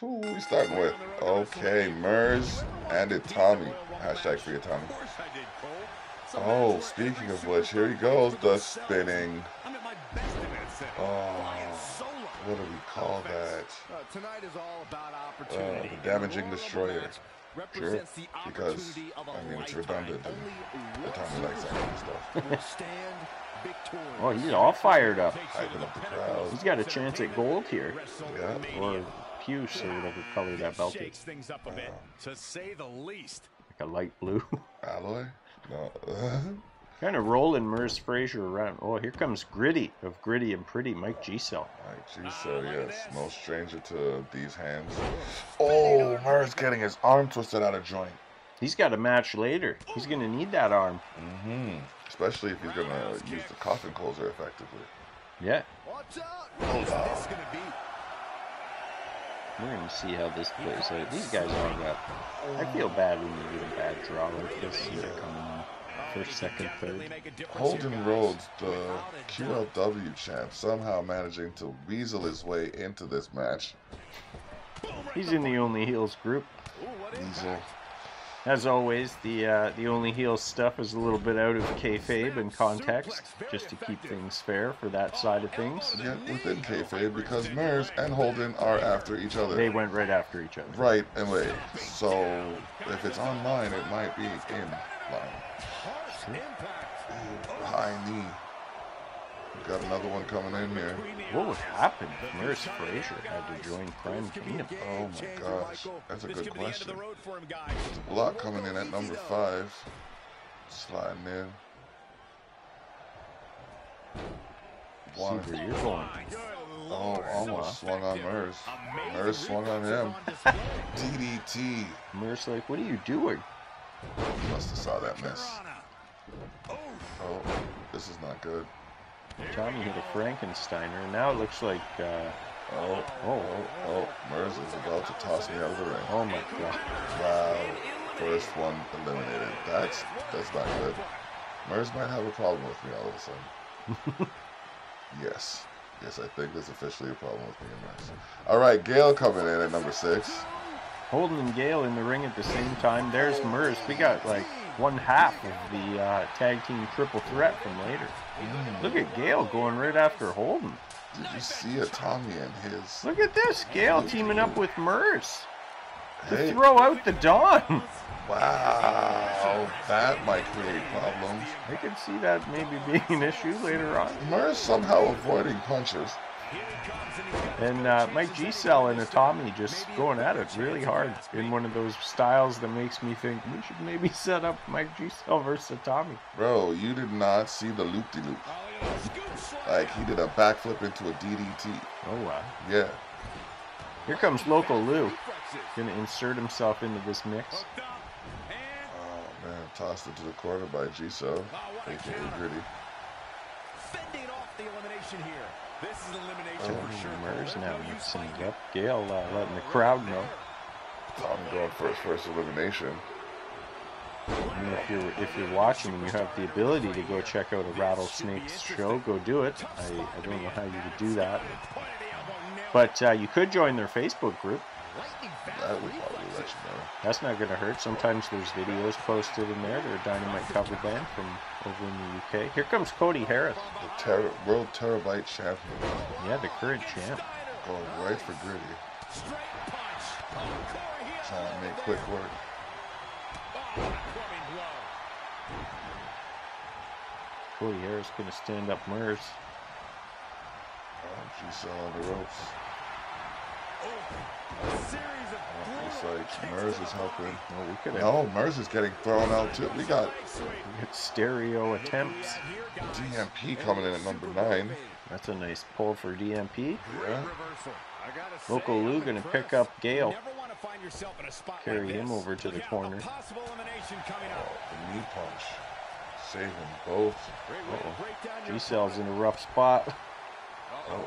Who are we starting with? Okay, Merz and Itami. Hashtag free Itami. Oh, speaking of which, here he goes, the spinning. Oh, what do we call that? Uh, the damaging destroyer. Sure, because, I mean, it's redundant and Itami likes that kind of stuff. Oh, he's all fired up. Hyping up the crowd. He's got a chance at gold here. Yeah. Or puce or whatever color that belt is. Shakes things up a bit, to say the least. Like a light blue. Alloy? No. Kind of rolling Merz Fraser around. Oh, here comes Gritty of Gritty and Pretty, Mike G-Cell. Mike G-Cell, yes. No stranger to these hands. Oh, Merz getting his arm twisted out of joint. He's got a match later. He's going to need that arm. Mm-hmm. Especially if he's going to use the coffin closer effectively. Yeah. Hold on. We're going to see how this plays out. These guys all got... I feel bad when you do a bad draw like this. Here yeah. coming on. First, second, third. Holden Rhodes, the Q L W champ, somehow managing to weasel his way into this match. He's in the Only Heels group. Weasel. As always, the uh, the Only Heels stuff is a little bit out of kayfabe and context, just to keep things fair for that side of things. Yet within kayfabe, because Merz and Holden are after each other. They went right after each other. Right and late. So if it's online, it might be in line. Ooh, high knee. Got another one coming in here. What would happen if Merz Fraser had to join Crime Kingdom? Oh my gosh, that's a good question. The Block coming in at number five. Sliding in. One. Oh, almost swung on Merz. Merz swung on him. D D T. Merz like, what are you doing? Must have saw that miss. Oh, this is not good. Johnny hit a Frankensteiner, and now it looks like, uh... Oh, oh, oh, oh, Merz is about to toss me out of the ring. Oh my god. Wow. First one eliminated. That's, that's not good. Merz might have a problem with me all of a sudden. Yes. Yes, I think there's officially a problem with me and Merz. Alright, Gale coming in at number six. Holden and Gale in the ring at the same time. There's Merz. We got, like, one half of the uh, tag team triple threat from later. Mm. Look at Gale going right after Holden. Did you see a Tommy and his? Look at this, Gale teaming up with Merz to hey. throw out the Dawn. Wow, that might create problems. I can see that maybe being an issue later on. Merz somehow avoiding punches. And uh, Mike G-Cell and Tommy just going at it really hard in one of those styles that makes me think we should maybe set up Mike G-Cell versus Tommy. Bro, you did not see the loop-de-loop. -loop. Like, he did a backflip into a D D T. Oh, wow. Yeah. Here comes Local Lou. Gonna insert himself into this mix. Oh, man. Tossed into the corner by G-Cell. A K A Gritty. Fending off the elimination here. This is elimination oh, for sure. Merz now mixing it up. Gale uh, letting the crowd know. Tom going first, first elimination. I mean, if you're if you're watching and you have the ability to go check out a Rattlesnake's show, go do it. I, I don't know how you would do that, but uh, you could join their Facebook group. That would probably let you know. That's not going to hurt. Sometimes there's videos posted in there. They're a Dynamite cover band from over in the U K. Here comes Cody Harris. The ter world terabyte champion. Yeah, the current champ. Going right for Gritty. Trying to make quick work. Cody Harris going to stand up Merz. Oh, she's on the ropes. Looks like Merz is helping. Well, we could no, Merz is getting thrown out too. We got, we got stereo attempts. D M P coming in at number nine. That's a nice pull for D M P. Yeah. Local Lou gonna pick up Gale. Carry him over to the corner. Oh, the knee punch. Saving both. Uh-oh. G-Cell's in a rough spot. Oh.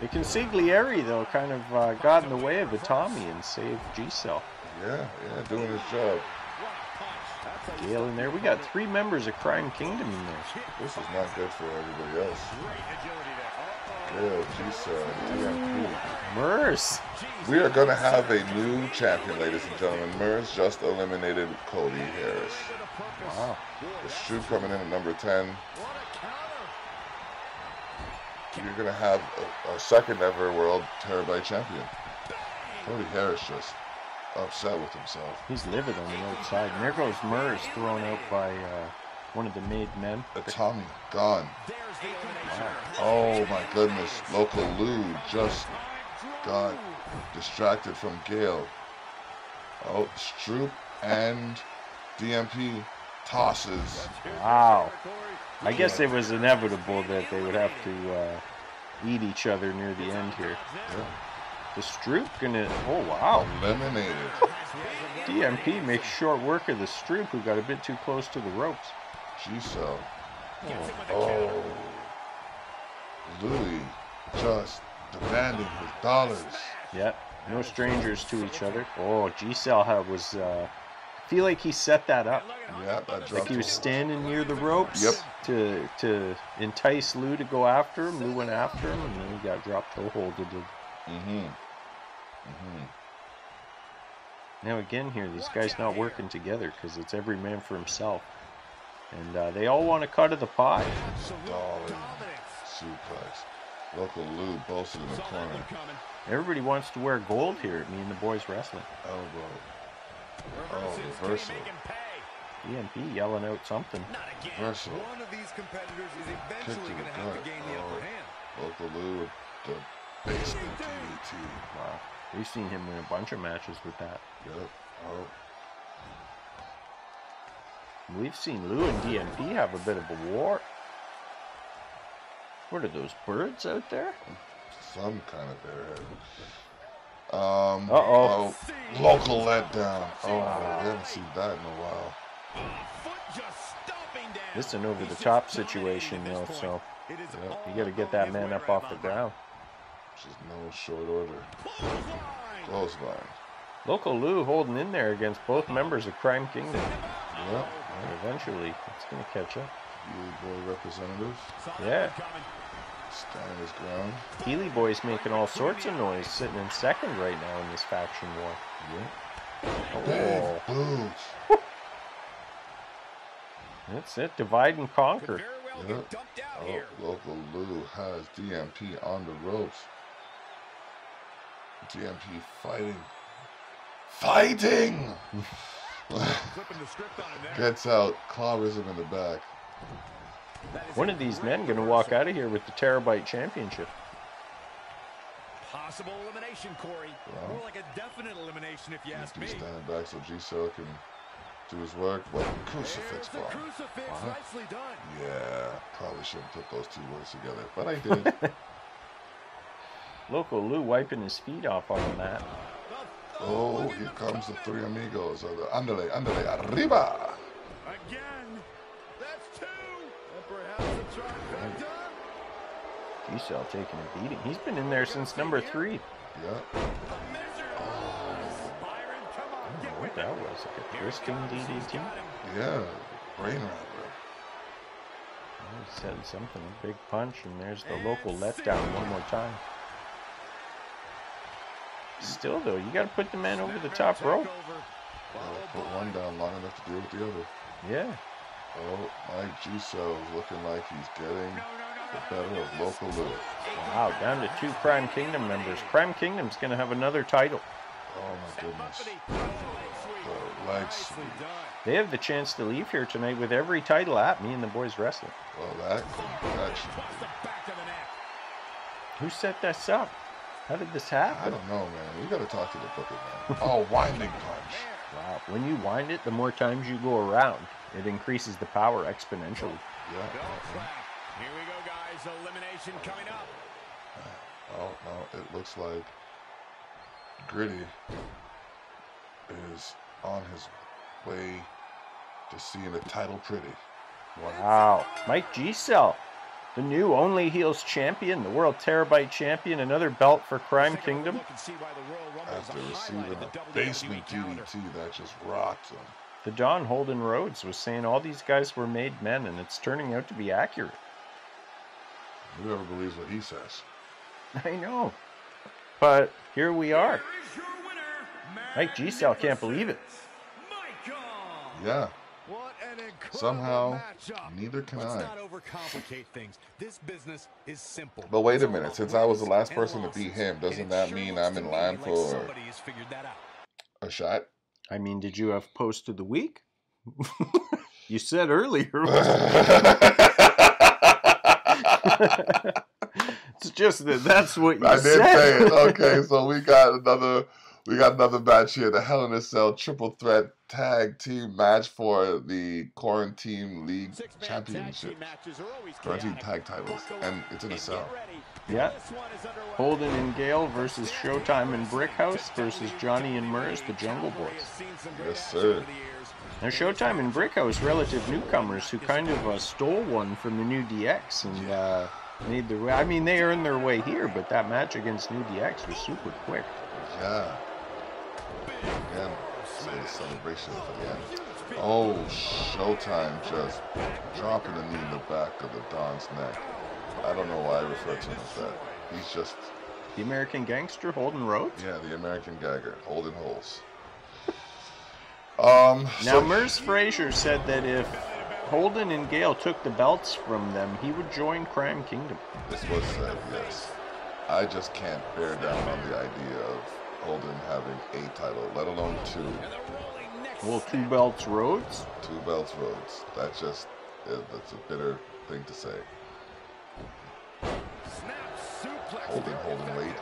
The Consigliere, though, kind of uh, got in the way of Itami and saved G-Cell. Yeah, yeah, doing his job. Gale in there. We got three members of Crime Kingdom in there. This is not good for everybody else. Gale, G-Cell, D M P. Merz! We are going to have a new champion, ladies and gentlemen. Merz just eliminated Cody Harris. Wow. The Stroop coming in at number ten. You're going to have our second ever world terabyte champion. Cody Harris just upset with himself. He's livid on the outside. And there goes Merz thrown out by uh, one of the made men. Tommy gone. Wow. Oh my goodness. Local Lou just got distracted from Gale. Oh, Stroop and D M P tosses. Wow. I guess it was inevitable that they would have to uh, eat each other near the end here. Yeah. The Stroop gonna... Oh, wow. Eliminated. D M P makes short work of the Stroop, who got a bit too close to the ropes. G-Cell. Oh. oh. Louis just demanding his dollars. Yep. Yeah, no strangers to each other. Oh, G-Cell was... Uh, I feel like he set that up. Yeah, that like he was standing near the ropes yep. to to entice Lou to go after him. Lou went after him, and then he got dropped to a hold. Mm-hmm. Mm-hmm. Now again here, this guy's not working together because it's every man for himself. And uh, they all want a cut of the pie. Dollar suplex. Local Lou bolted in the corner. Everybody wants to wear gold here at Me and the Boys Wrestling. Elbow. Oh, reversal. D M P yelling out something. Reversal. One of these competitors is eventually going to have to gain the upper hand. Local Lou, the basement D D T. Wow. We've seen him win a bunch of matches with that. Yep. Oh. We've seen Lou and D M P have a bit of a war. What are those birds out there? Some kind of bird. Um, uh oh. oh. Local letdown. Oh, wow. We haven't seen that in a while. This is an over the top situation, though, so yep. you gotta get that man up off the ground. Which is no short order. Clothesline. Local Lou holding in there against both members of Crime Kingdom. Yep. And eventually, it's going to catch up. Healy Boy representative. Yeah. Standing his ground. Healy Boy's making all sorts of noise, sitting in second right now in this faction war. Yeah. Oh. Big That's it. Divide and conquer. Well yep. out oh, here. Local Lou has D M P on the ropes. D M P fighting. Fighting! Gets out, clobbers him in the back. One of these men going to walk out of here with the Terabyte Championship. Possible elimination, Corey. Wow. More like a definite elimination, if you ask me. He's standing back so G-Cell can do his work. Well, crucifix bomb. Crucifix, uh-huh. nicely done. Yeah, probably shouldn't put those two words together, but I did. Local Lou wiping his feet off on the mat. Oh, here comes the three amigos. Andale, andale, arriba! Again, that's two. G-Cell taking a beating. He's been in there since number three. Yeah. Oh. I don't know what that was. Like a twisting D D T? Yeah, brain robber. He said something, a big punch, and there's the Local letdown one more time. Still though, you gotta put the man over the top rope. Gotta put one down long enough to deal with the other. Yeah. Oh, Mike G-Cell is looking like he's getting the better of Local Lou. Wow, down to two Crime Kingdom members. Crime Kingdom's gonna have another title. Oh my goodness. The leg sweep. They have the chance to leave here tonight with every title at Me and the Boys Wrestling. Well, that action. Who set this up? How did this happen? I don't know, man. We got to talk to the booker, man. Oh, winding punch. Wow. When you wind it, the more times you go around, it increases the power exponentially. Yeah. Here we go, guys. Elimination coming up. Oh, no. It looks like Gritty is on his way to seeing the title pretty. Wow. Mike G-Cell. The new Only Heels champion, the World Terabyte champion, another belt for Crime Kingdom. After receiving a basement D D T, that just rocked him. The Don Holden Rhodes was saying all these guys were made men, and it's turning out to be accurate. Whoever believes what he says. I know. But here we are. Mike G-Cell can't believe it. Yeah. Somehow, neither can Let's I. Not overcomplicate things. This business is simple. But wait a minute. Since I was the last person to beat him, doesn't that sure mean I'm in line like for that out. a shot? I mean, did you have post of the week? You said earlier. It's just that that's what you I said. I did say it. Okay, so we got another... We got another match here, the Hell in a Cell Triple Threat Tag Team Match for the Quarantine League Championship. Quarantine Tag Titles, and it's in a cell. Yeah. Holden and Gale versus Showtime and Brickhouse versus Johnny and Merz, the Jungle Boys. Yes, sir. Now, Showtime and Brickhouse, relative newcomers who kind of uh, stole one from the New D X and uh, made their way. I mean, they earned their way here, but that match against New D X was super quick. Yeah. Again, celebration for the end. Oh, Showtime just dropping a knee in the back of the Don's neck. I don't know why I refer to him as that. He's just... The American Gangster, Holden Rhodes? Yeah, the American Gagger, Holden Holes. Um, now, so Merz Fraser said that if Holden and Gale took the belts from them, he would join Crime Kingdom. This was said, yes. I just can't bear down on the idea of Holden having a title, let alone two. Well, two belts Rhodes? Two belts Rhodes. That's just, that's a bitter thing to say. Holden, Holden, wait.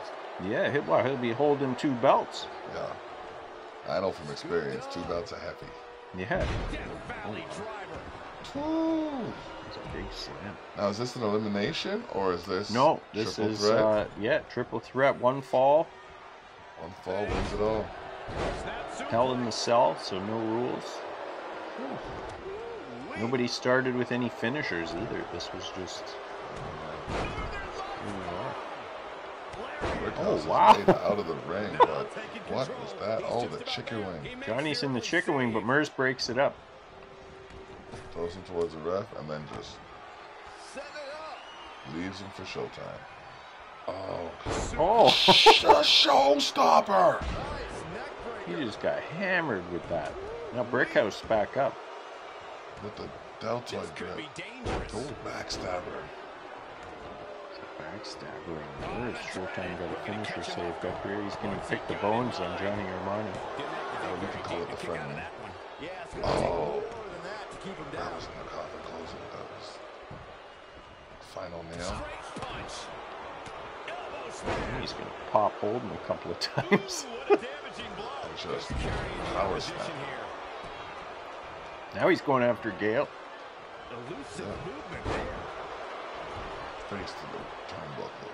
Yeah, he'll be holding two belts. Yeah. I know from experience, two belts are heavy. Yeah. Ooh. That's a big slam. Now, is this an elimination, or is this no, this triple is, threat? Uh, yeah, triple threat, one fall. One fall wins it all. Hell in the cell, so no rules. Ooh. Nobody started with any finishers either. This was just... Oh, wow. Out of the ring, but what was that? Oh, the chicken wing. Johnny's in the chicken wing, but Merz breaks it up. Throws him towards the ref and then just leaves him for Showtime. Oh. Oh. Showstopper! He just got hammered with that. Now Brickhouse back up. With the deltoid grip. Old backstabber. Backstabbering. Where is Showtime got a finisher saved up here? He's going to pick the bones on Johnny Armani. Oh, we can call it the front end. Oh, that was in the coffin closing. That was final nail. He's going to pop Holden a couple of times. Just power snap. Now he's going after Gale. Elusive movement there. Face to the turnbuckle.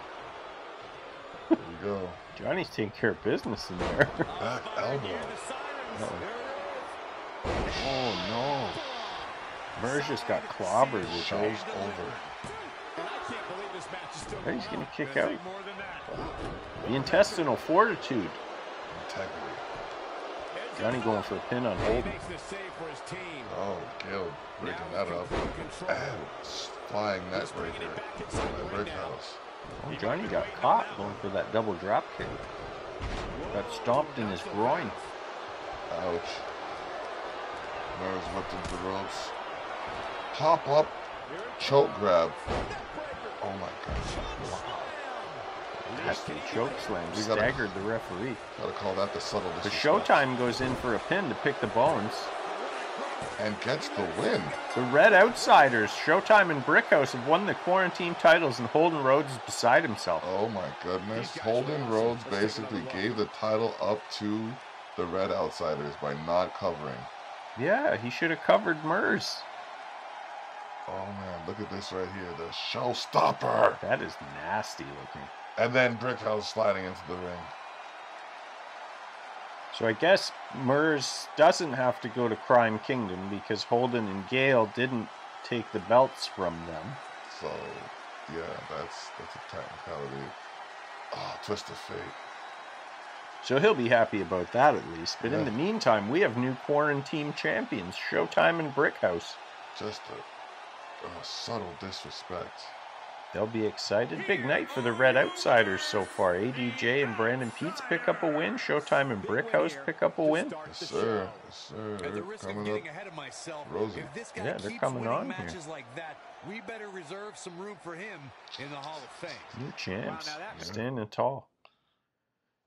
There we go. Johnny's taking care of business in there. Back elbow. Uh-oh. Oh no. Merz just got clobbered with Shane over. There he's going to kick out. The intestinal fortitude. Integrity. Johnny going for a pin on Holden. Oh, Gale breaking that up. Oh, flying net breaker on the Brickhouse. Oh, Johnny got caught going for that double drop kick. Got stomped in his groin. Ouch. Merz whipped into the ropes. Pop up, choke grab. Oh my gosh. Wow. After the choke slam, we staggered gotta, the referee. Gotta call that the subtle disrespect. But Showtime goes in for a pin to pick the bones. And gets the win. The Red Outsiders, Showtime and Brickhouse, have won the quarantine titles, and Holden Rhodes is beside himself. Oh my goodness. Holden Rhodes basically gave the title up to the Red Outsiders by not covering. Yeah, he should have covered Merz. Oh man, look at this right here. The Showstopper. That is nasty looking. And then Brickhouse sliding into the ring. So I guess Merz doesn't have to go to Crime Kingdom because Holden and Gale didn't take the belts from them. So, yeah, that's, that's a technicality. Oh, twist of fate. So he'll be happy about that at least. But yeah. In the meantime, we have new quarantine champions, Showtime and Brickhouse. Just a, a subtle disrespect. They'll be excited. Big night for the Red Outsiders so far. A D J and Brandon Peets pick up a win. Showtime and Brickhouse pick up a win. Yes, sir. Yes, sir. They're coming up. Rosie. Yeah, they're coming on here. We better reserve some room for him in the Hall of Fame. New champs. Standing tall.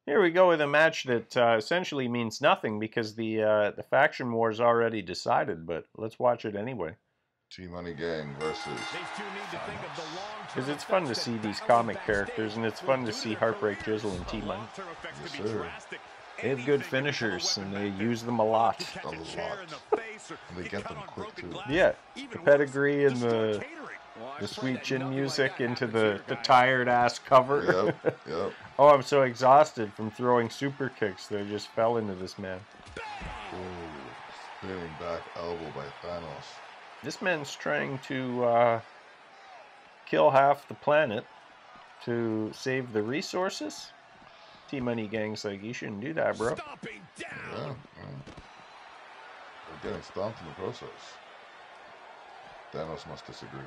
Here we go with a match that uh, essentially means nothing because the, uh, the faction war is already decided, but let's watch it anyway. T-Money Gang versus... Because it's fun to see these comic characters, and it's fun to see Heartbreak Jizzle and T-Money. Yes, sir. They have good finishers, and they use them a lot. A lot. And they get them quick, too. Yeah. The pedigree and the the sweet chin music into the, the tired-ass cover. Yep, yep. Oh, I'm so exhausted from throwing super kicks that I just fell into this man. Ooh, spinning back elbow by Thanos. This man's trying to uh, kill half the planet to save the resources. T-Money Gang's like, you shouldn't do that, bro. Stomping down. Yeah, yeah. They're getting stomped in the process. Thanos must disagree.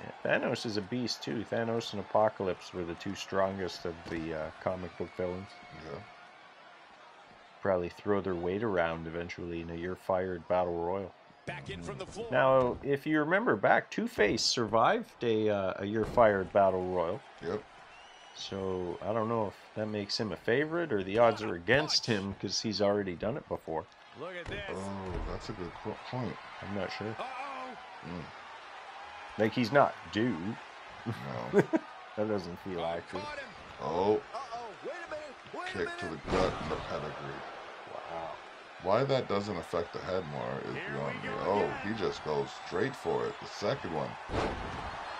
Yeah, Thanos is a beast, too. Thanos and Apocalypse were the two strongest of the uh, comic book villains. Yeah. probably throw their weight around eventually in a you're-fired battle royal. Back in from the floor. Now, if you remember back, Two-Face survived a, uh, a you're-fired battle royal. Yep. So, I don't know if that makes him a favorite or the odds are against him because he's already done it before. Look at this. Oh, that's a good point. I'm not sure. Uh-oh. Mm. Like, he's not due. No. That doesn't feel accurate. Oh. Uh-oh. Wait a minute. Wait Kick a minute. to the gut and the pedigree. Wow. Why that doesn't affect the head more is Here beyond me. Oh, again. He just goes straight for it. The second one.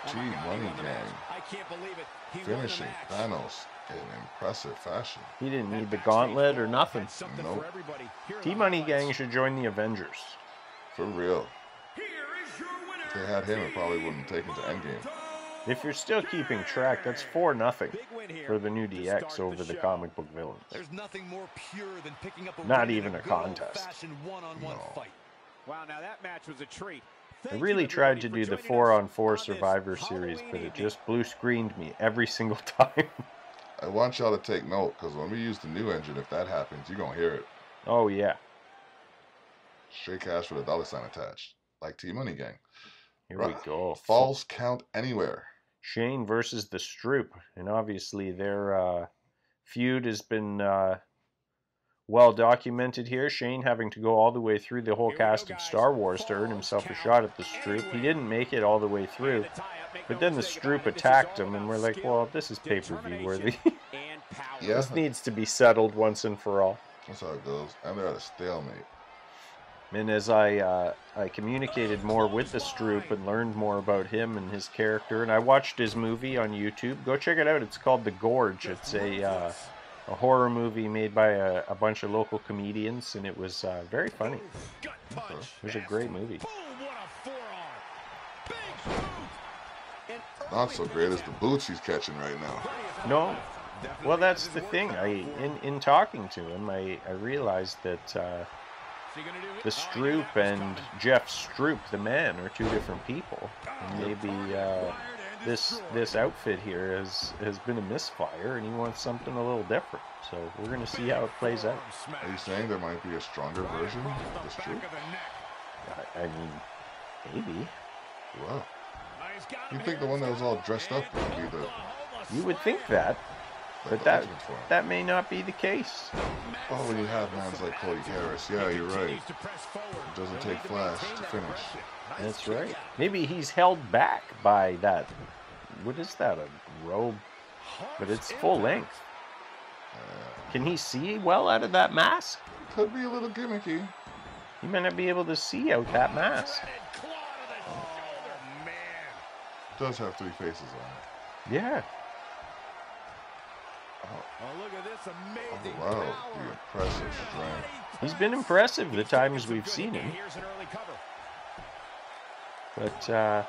T-Money Gang. I can't believe it. He finishing Thanos in impressive fashion. He didn't need the gauntlet or nothing. Nope. T-Money Gang should join the Avengers. For real. If they had him, it probably wouldn't take him to Endgame. If you're still keeping track, that's four nothing for the New D X over the Comic Book Villains. There's nothing more pure than picking up a Not even a contest. one on one no. fight. Wow, now that match was a treat. I really tried to do the four on four Survivor Series, but it just blue screened me every single time. I want y'all to take note, because when we use the new engine, if that happens, you're going to hear it. Oh, yeah. Straight cash with a dollar sign attached, like T-Money Gang. Here right. we go. False count anywhere. Shane versus the Stroop. And obviously their uh, feud has been uh, well documented here. Shane having to go all the way through the whole here cast go, of Star Wars False to earn himself a shot at the Stroop. Anywhere. He didn't make it all the way through. But then the Stroop attacked him and we're like, well, this is pay-per-view worthy. Yeah. This needs to be settled once and for all. That's how it goes. And they're at a stalemate. And as I uh, I communicated more with the Stroop and learned more about him and his character, and I watched his movie on YouTube. Go check it out. It's called The Gorge. It's a uh, a horror movie made by a, a bunch of local comedians, and it was uh, very funny. It was a great movie. Not so great as the boots he's catching right now. No. Well, that's the thing. I in, in talking to him, I, I realized that... Uh, The Stroop and Jeff Stroop, the man, are two different people. And maybe uh, this this outfit here has, has been a misfire, and he wants something a little different. So we're going to see how it plays out. Are you saying there might be a stronger version of the Stroop? I, I mean, maybe. Wow. You think the one that was all dressed up would be the... You would think that. Like but that that may not be the case. Oh, when you have mans like Cody Harris, yeah, you're right. It doesn't take flash to finish. That's right. Maybe he's held back by that. What is that? A robe? But it's full length. Can he see well out of that mask? Could be a little gimmicky. He might not be able to see out that mask. Oh. It does have three faces on it. Yeah. Oh, look at this amazing oh, wow. The impressive strength. He's been impressive the times we've seen him. But, uh,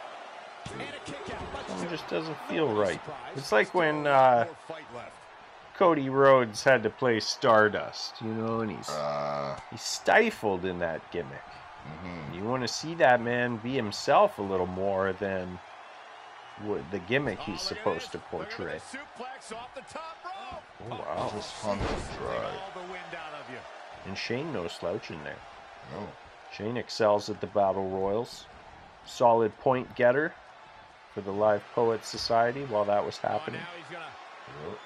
it just doesn't feel right. It's like when, uh, Cody Rhodes had to play Stardust, you know, and he's, uh, he's stifled in that gimmick. Mm-hmm. You want to see that man be himself a little more than the gimmick he's supposed to portray. Oh, wow. Just hung to dry. And Shane no slouch in there. No. Shane excels at the Battle Royals. Solid point getter for the Live Poets Society while that was happening. Oh, now he's gonna yep.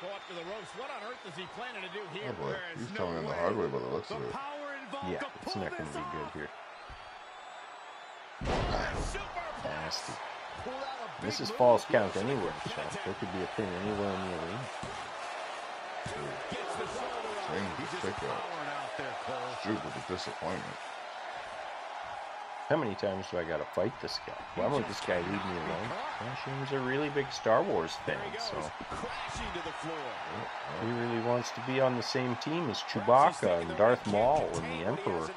go up to the ropes. What on earth is he planning to do here? Oh boy, he's no coming way. in the hard way by the looks the of it. Yeah, it's not going to be good here. Nasty. This is false count anywhere, so there could be a pin anywhere in the arena. Shane with a disappointment. How many times do I gotta fight this guy? Why won't this guy leave me alone? Well, Shane's a really big Star Wars fan, so he really wants to be on the same team as Chewbacca and Darth Maul and the Emperor.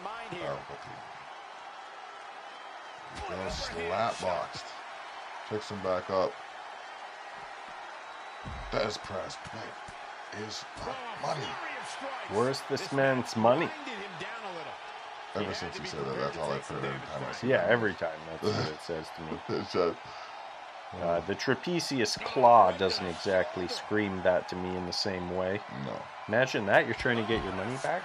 Oh, slap boxed. Picks him back up. That is press play. Is money. Where's this man's money? Ever since he said that, that's all I've heard every time I see it. Yeah, every time. That's what it says to me. Just, Uh, the trapezius claw doesn't exactly scream that to me in the same way. No. Imagine that. You're trying to get your money back.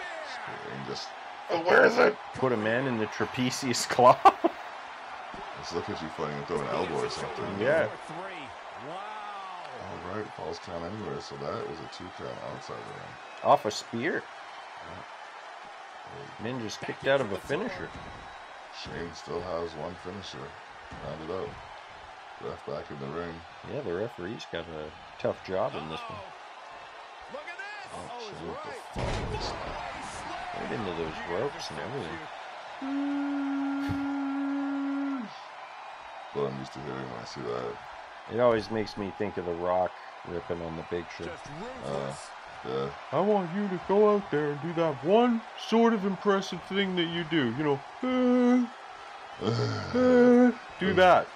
And just, oh, where is it? Put a man in the trapezius claw. Let's look at you fighting and throw an elbow or something. Yeah. All right. Falls count anywhere. So that was a two count outside the ring. Off a spear. Yeah. Min just kicked out of a finisher. Shane still has one finisher. Round it out. Ref back in the ring. Yeah, the referee's got a tough job in this one. Look at this! Oh, oh, right. Right into those ropes and everything. But I'm used to hearing when I see that. It always makes me think of The Rock ripping on the Big Show. Uh, yeah. I want you to go out there and do that one sort of impressive thing that you do. You know, uh, uh, do that.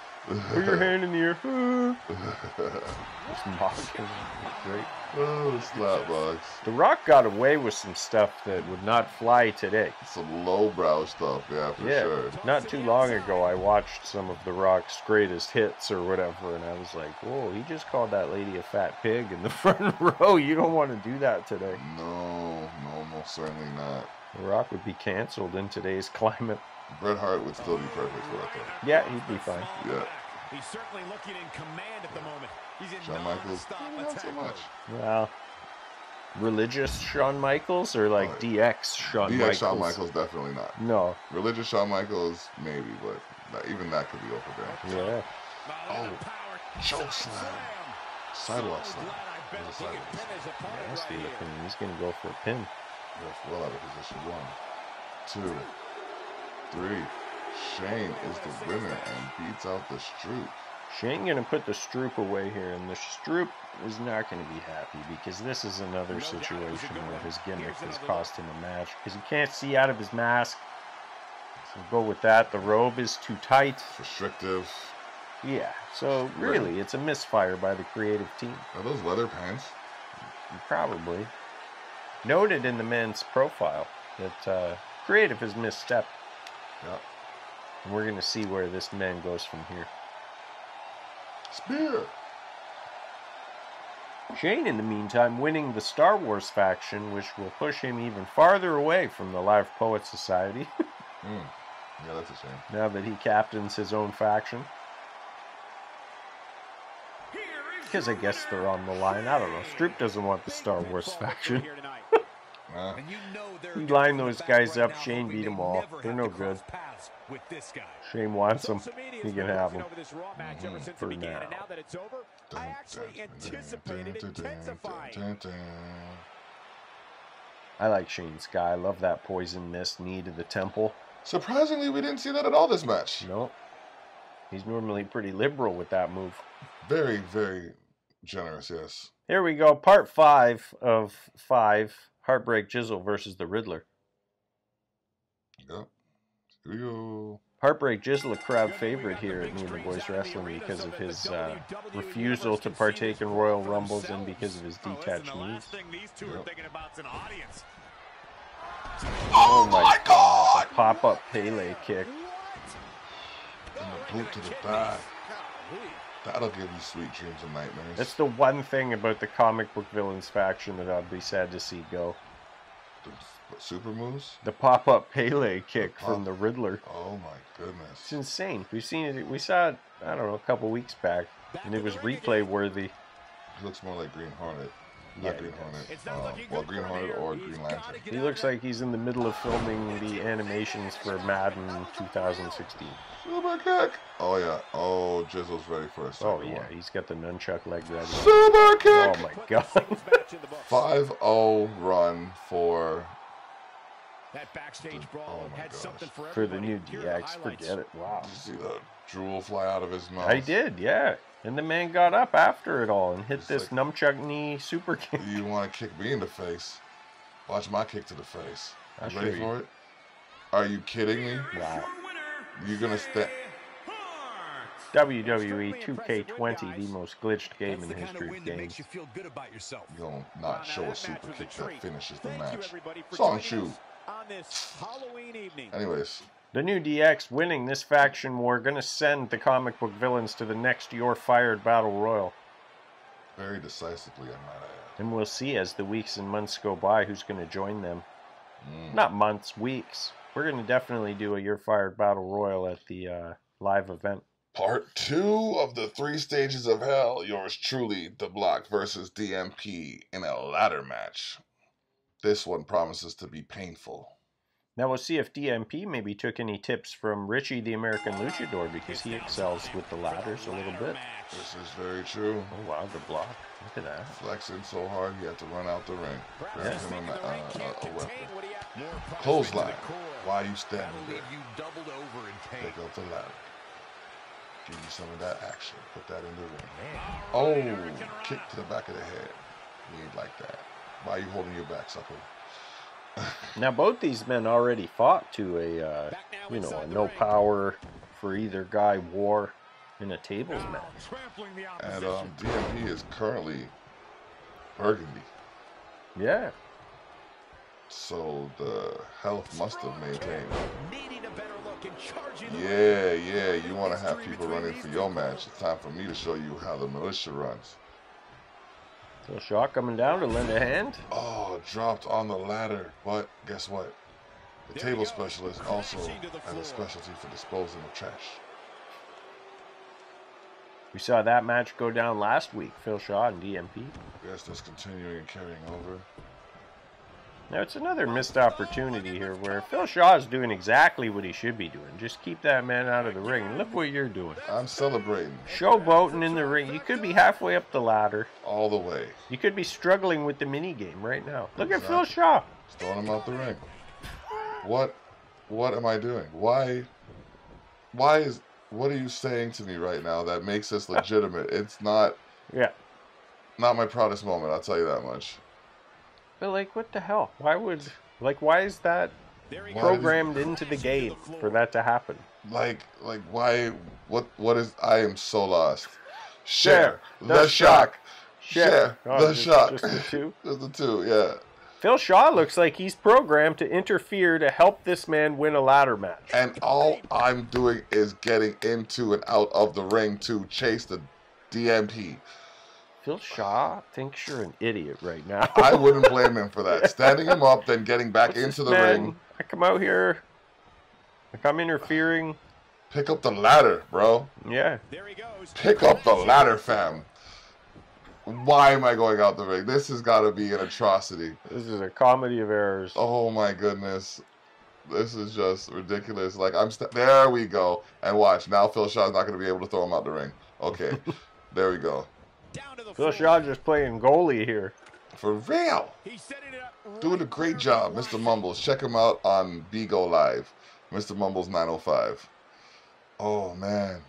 Put your hand in the air. Just mocking. Great. Oh, the slap box. The Rock got away with some stuff that would not fly today. Some lowbrow stuff, yeah, for yeah, sure. Not too long ago, I watched some of The Rock's greatest hits or whatever, and I was like, whoa, he just called that lady a fat pig in the front row. You don't want to do that today. No, no, most certainly not. The Rock would be canceled in today's climate. Bret Hart would still be perfect for that though. Yeah, he'd be fine. Yeah. He's certainly looking in command at the moment. He's in Shawn Michaels, not so much. Well, religious Shawn Michaels or like D X Shawn Michaels? D X Shawn Michaels, definitely not. No. Religious Shawn Michaels, maybe, but not, even that could be over there. Yeah. Oh, choke slam. Sidewalk slam. Nasty looking. He's going to go for a pin. Well out of position. One, two. Three. Shane is the winner and beats out the Stroop. Shane gonna put the Stroop away here, and the Stroop is not gonna be happy because this is another situation where his gimmick has cost him a match because he can't see out of his mask. So go with that. The robe is too tight. Restrictive. Yeah. So really, it's a misfire by the creative team. Are those leather pants? Probably. Noted in the men's profile that uh, creative has misstepped. Yeah. And we're going to see where this man goes from here. Spear! Shane, in the meantime, winning the Star Wars faction, which will push him even farther away from the Live Poet Society. mm. Yeah, that's a shame. Now that he captains his own faction. Because I guess they're on the line. I don't know. Stroop doesn't want the Star Wars faction. Uh, you line those guys up, Shane beat them all. They're no good. Shane wants them. He can have them. Mm-hmm. For now. I actually anticipated intensifying. I like Shane's guy. I love that poison mist knee to the temple. Surprisingly, we didn't see that at all this match. No. He's normally pretty liberal with that move. Very, very generous, yes. Here we go. Part five of five. Heartbreak Jizzle versus the Riddler. Yep. Here we go. Heartbreak Jizzle, a crowd favorite here at Me and the Boys Wrestling because of his uh, refusal to partake in Royal Rumbles and because of his detached knees. Yep. Oh my God! Pop-up Pele kick. And the boot to the back. That'll give you sweet dreams and nightmares. That's the one thing about the comic book villains faction that I'd be sad to see go. The super moves? The pop-up Pele kick the from the Riddler. Oh my goodness. It's insane. We've seen it. We saw it, I don't know, a couple weeks back. And it was replay worthy. It looks more like Green Hornet. Not yeah, Green Hornet. Um, well, Green Hornet or Green Lantern. He looks like he's in the middle of filming the animations for Madden two thousand sixteen. Super kick! Oh, yeah. Oh, Jizzle's ready for a second. Oh, yeah. One. He's got the nunchuck leg ready. Super kick! Oh, my God. five oh run for... That backstage brawl oh had gosh. something for everybody. For the new D X, forget it. Wow. Did you see the drool fly out of his mouth? I did, yeah. And the man got up after it all and hit it's this like, nunchuck knee super kick. You want to kick me in the face? Watch my kick to the face. You I ready for it? Are you kidding me? Wow. You're going to step. W W E two K twenty, the most glitched game in the history of games. You don't not show a super kick that finishes the match. Song shoot. On this Halloween evening. Anyways, The New D X winning this faction war, going to send the Comic Book Villains to the next You're Fired Battle Royal. Very decisively, I might add. And we'll see as the weeks and months go by who's going to join them. Mm. Not months, weeks. We're going to definitely do a You're Fired Battle Royal at the uh, live event. Part two of the three stages of hell. Yours truly, The Block versus D M P in a ladder match. This one promises to be painful. Now we'll see if D M P maybe took any tips from Ritchie the American Luchador, because he excels with the ladders a little bit. This is very true. Oh wow, The Block. Look at that. Flexing so hard he had to run out the ring. Grab him on the, uh, a, a weapon. Clothesline. Why are you standing there? Pick up the ladder. Give you some of that action. Put that in the ring. Oh, kick to the back of the head. You ain't like that. Why are you holding your back, sucker? Now both these men already fought to a, uh, you know, a no power for either guy war in a tables match. And um, D M P is currently burgundy. Yeah. So the health must have maintained. Yeah, yeah, you want to have people running for your match. It's time for me to show you how the militia runs. Phil Shaw coming down to lend a hand. Oh, dropped on the ladder. But guess what? The there table specialist also has a specialty for disposing of trash. We saw that match go down last week. Phil Shaw and D M P. Yes, that's continuing and carrying over. Now, it's another missed opportunity here where Phil Shaw is doing exactly what he should be doing. Just keep that man out of the ring. Look what you're doing. I'm celebrating. Showboating in the ring. You could be halfway up the ladder. All the way. You could be struggling with the minigame right now. Look exactly. at Phil Shaw. Just throwing him out the ring. What, what am I doing? Why, why is, what are you saying to me right now that makes this legitimate? It's not, yeah, not my proudest moment. I'll tell you that much. But like, what the hell? Why would, like, why is that programmed into the game for that to happen? Like, like, why? What? What is? I am so lost. Share the shock. Share the shock. Just the two. Just the two. Yeah. Phil Shaw looks like he's programmed to interfere to help this man win a ladder match. And all I'm doing is getting into and out of the ring to chase the D M P. Phil Shaw thinks you're an idiot right now. I wouldn't blame him for that. Standing him up, then getting back What's into the man? ring. I come out here, like I'm interfering. Pick up the ladder, bro. Yeah. There he goes. Pick up the ladder, fam. Why am I going out the ring? This has got to be an atrocity. This is a comedy of errors. Oh, my goodness. This is just ridiculous. Like, I'm st There we go. And watch. Now Phil Shaw's not going to be able to throw him out the ring. Okay. There we go. Phil Shaw just playing goalie here. For real. Doing a great job, Mister Mumbles. Check him out on BeGo Live. Mister Mumbles nine oh five. Oh, man.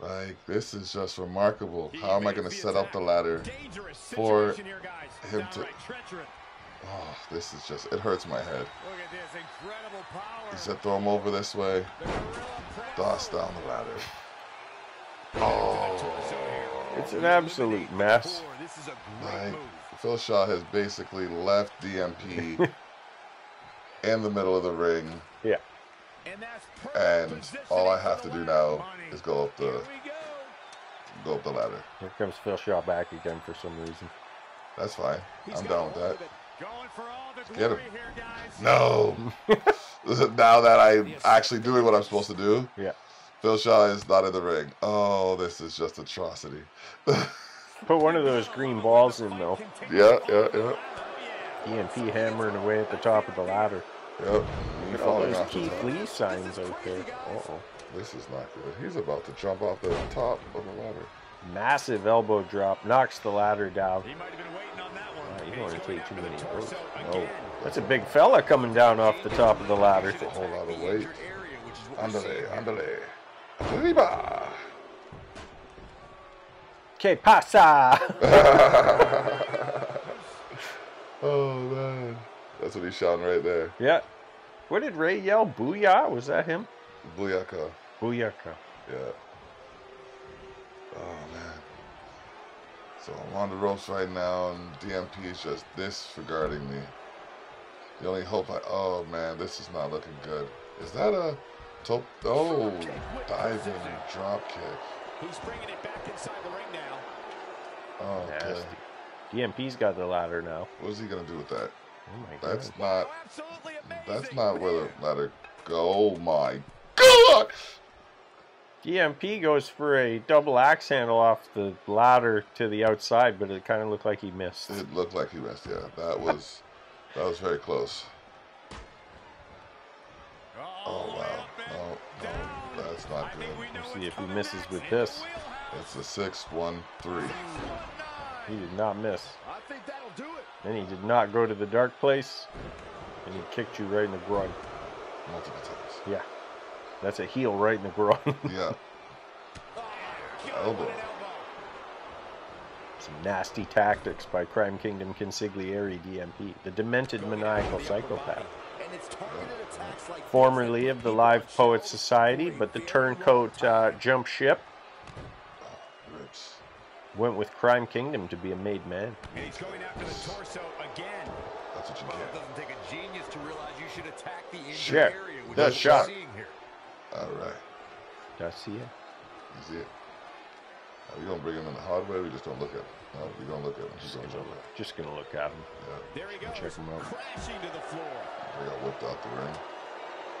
Like, this is just remarkable. How am I going to set up the ladder for him to... Oh, this is just... It hurts my head. He said throw him over this way. Doss down the ladder. Oh... It's an absolute mess. Like, Phil Shaw has basically left D M P in the middle of the ring. Yeah. And all I have to do now is go up the go up the ladder. Here comes Phil Shaw back again for some reason. That's fine. I'm down with that. Get him. No. Now that I'm actually doing what I'm supposed to do. Yeah. Phil Shaw is not in the ring. Oh, this is just atrocity. Put one of those green balls in, though. Yeah, yeah, yeah. D M P hammering away at the top of the ladder. Yep. Look at all those Keith Lee signs out there. Uh-oh. This is not good. He's about to jump off the top of the ladder. Massive elbow drop. Knocks the ladder down. He might have been waiting on that one. Uh, you don't want to take too many blows. No. That's a big fella coming down off the top of the ladder. It's a whole lot of weight. Andale, andale. Arriba. Que pasa? Oh, man. That's what he's shouting right there. Yeah. What did Ray yell? Booyah? Was that him? Booyaka. Booyaka. Yeah. Oh, man. So I'm on the ropes right now, and D M P is just disregarding me. The only hope I... Oh, man, this is not looking good. Is that a top? Oh, diving drop kick. He's bringing it back inside the ring now. Oh, okay. D M P's got the ladder now. What is he gonna do with that? Oh my God. That's not. Oh, that's not where the ladder go. Oh my God. D M P goes for a double axe handle off the ladder to the outside, but it kind of looked like he missed. It looked like he missed. Yeah, that was that was very close. Oh wow! No, no, that's not good. We'll see if he misses with this. It's a six one three. He did not miss. I think that'll do it. And he did not go to the dark place, and he kicked you right in the groin. Multiple times. Yeah. That's a heel right in the groin. Yeah. Elbow. Some nasty tactics by Crime Kingdom Consigliere D M P, the demented maniacal psychopath. Formerly of the Live Poets Society, but the turncoat uh, jump ship. Went with Crime Kingdom to be a made man. And he's going after the torso again. That's what you get. Well, it doesn't take a genius to realize you should attack the injured Shit. area. That's shot. All right. That's it. He's it. Are we going to bring him in the hard way? We just don't look at him. No, we don't look at him. He's going to jump at Just going to look at him. Yeah. There he goes. Check him out. Crashing to the floor. They got whipped out the ring.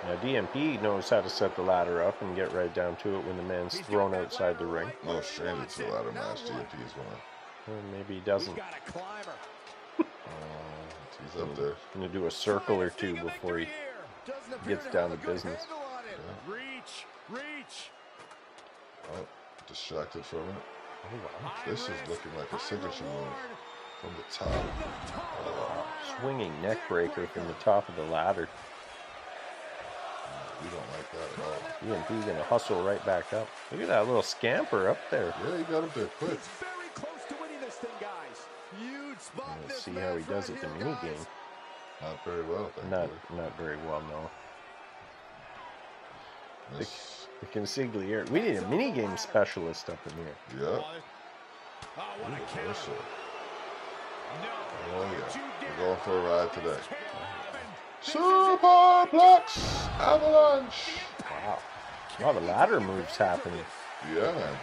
Now, D M P knows how to set the ladder up and get right down to it when the man's thrown outside the ring. No, Shane, it's a ladder match. D M P is going to... Well, maybe he doesn't. uh, he's up there. Going to do a circle or two before he gets down to business. Yeah. Reach, reach. Oh, distracted for a minute. Oh, wow. This is looking like a signature move from the top. Oh. Swinging neck breaker from the top of the ladder. We don't like that at all. D M P's gonna hustle right back up. Look at that little scamper up there. Yeah, he got up there quick. He's very close to winning this thing, guys. Huge spot. Let's see how he does at the mini game. Not very well. Not you. not very well, no. The, the consigliere. We need a minigame specialist up in here. Yeah. Oh, what a reversal. No, oh, yeah. We're going for a ride today. Superplex avalanche. Wow. Wow, the ladder moves happening. Yeah, man.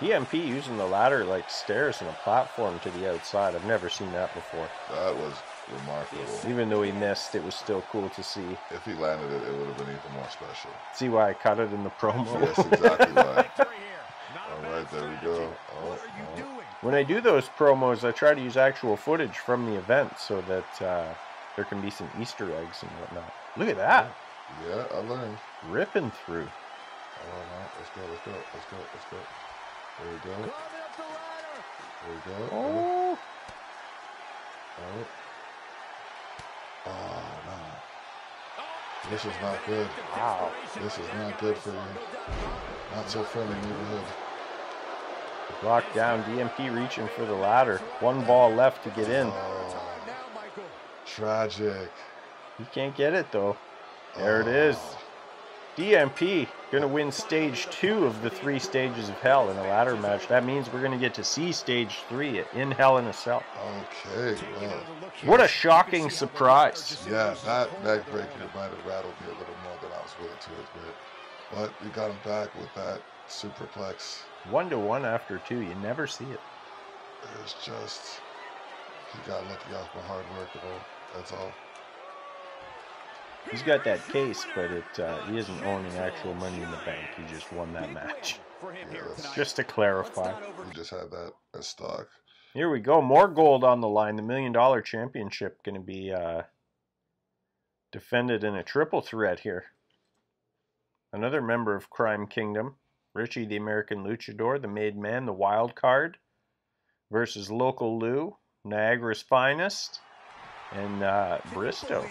D M P using the ladder like stairs and a platform to the outside. I've never seen that before. That was remarkable. Even though he missed, it was still cool to see. If he landed it, it would have been even more special. See why I cut it in the promo? Yes, exactly why. All right, there we go. Oh, what are you oh. doing? When I do those promos, I try to use actual footage from the event so that uh, there can be some Easter eggs and whatnot. Look at that. Yeah, yeah I learned. Ripping through. All right, let's go, let's go, let's go, let's go. There we go. There we go. Oh. Oh. Oh, no. This is not good. Wow. This is not good for you. Not so friendly neighborhood. Block down. D M P reaching for the ladder. One ball left to get in. Oh, tragic. He can't get it, though. There oh. it is. D M P going to win stage two of the three stages of hell in a ladder match. That means we're going to get to see stage three in Hell in a Cell. Okay. Well, what a shocking surprise. Yeah, that neck breaker might have rattled me a little more than I was willing to admit. But we got him back with that superplex. One to one after two. You never see it. It's just, he got lucky off my hard work at all. That's all. He's got that case, but it uh, he isn't owning actual money in the bank. He just won that match. Yeah, just to clarify. We just had that as stock. Here we go. More gold on the line. The million dollar championship going to be uh, defended in a triple threat here. Another member of Crime Kingdom, Ritchie the American Luchador, the Made Man, the Wild Card, versus Local Lou, Niagara's Finest. And uh, Bristow,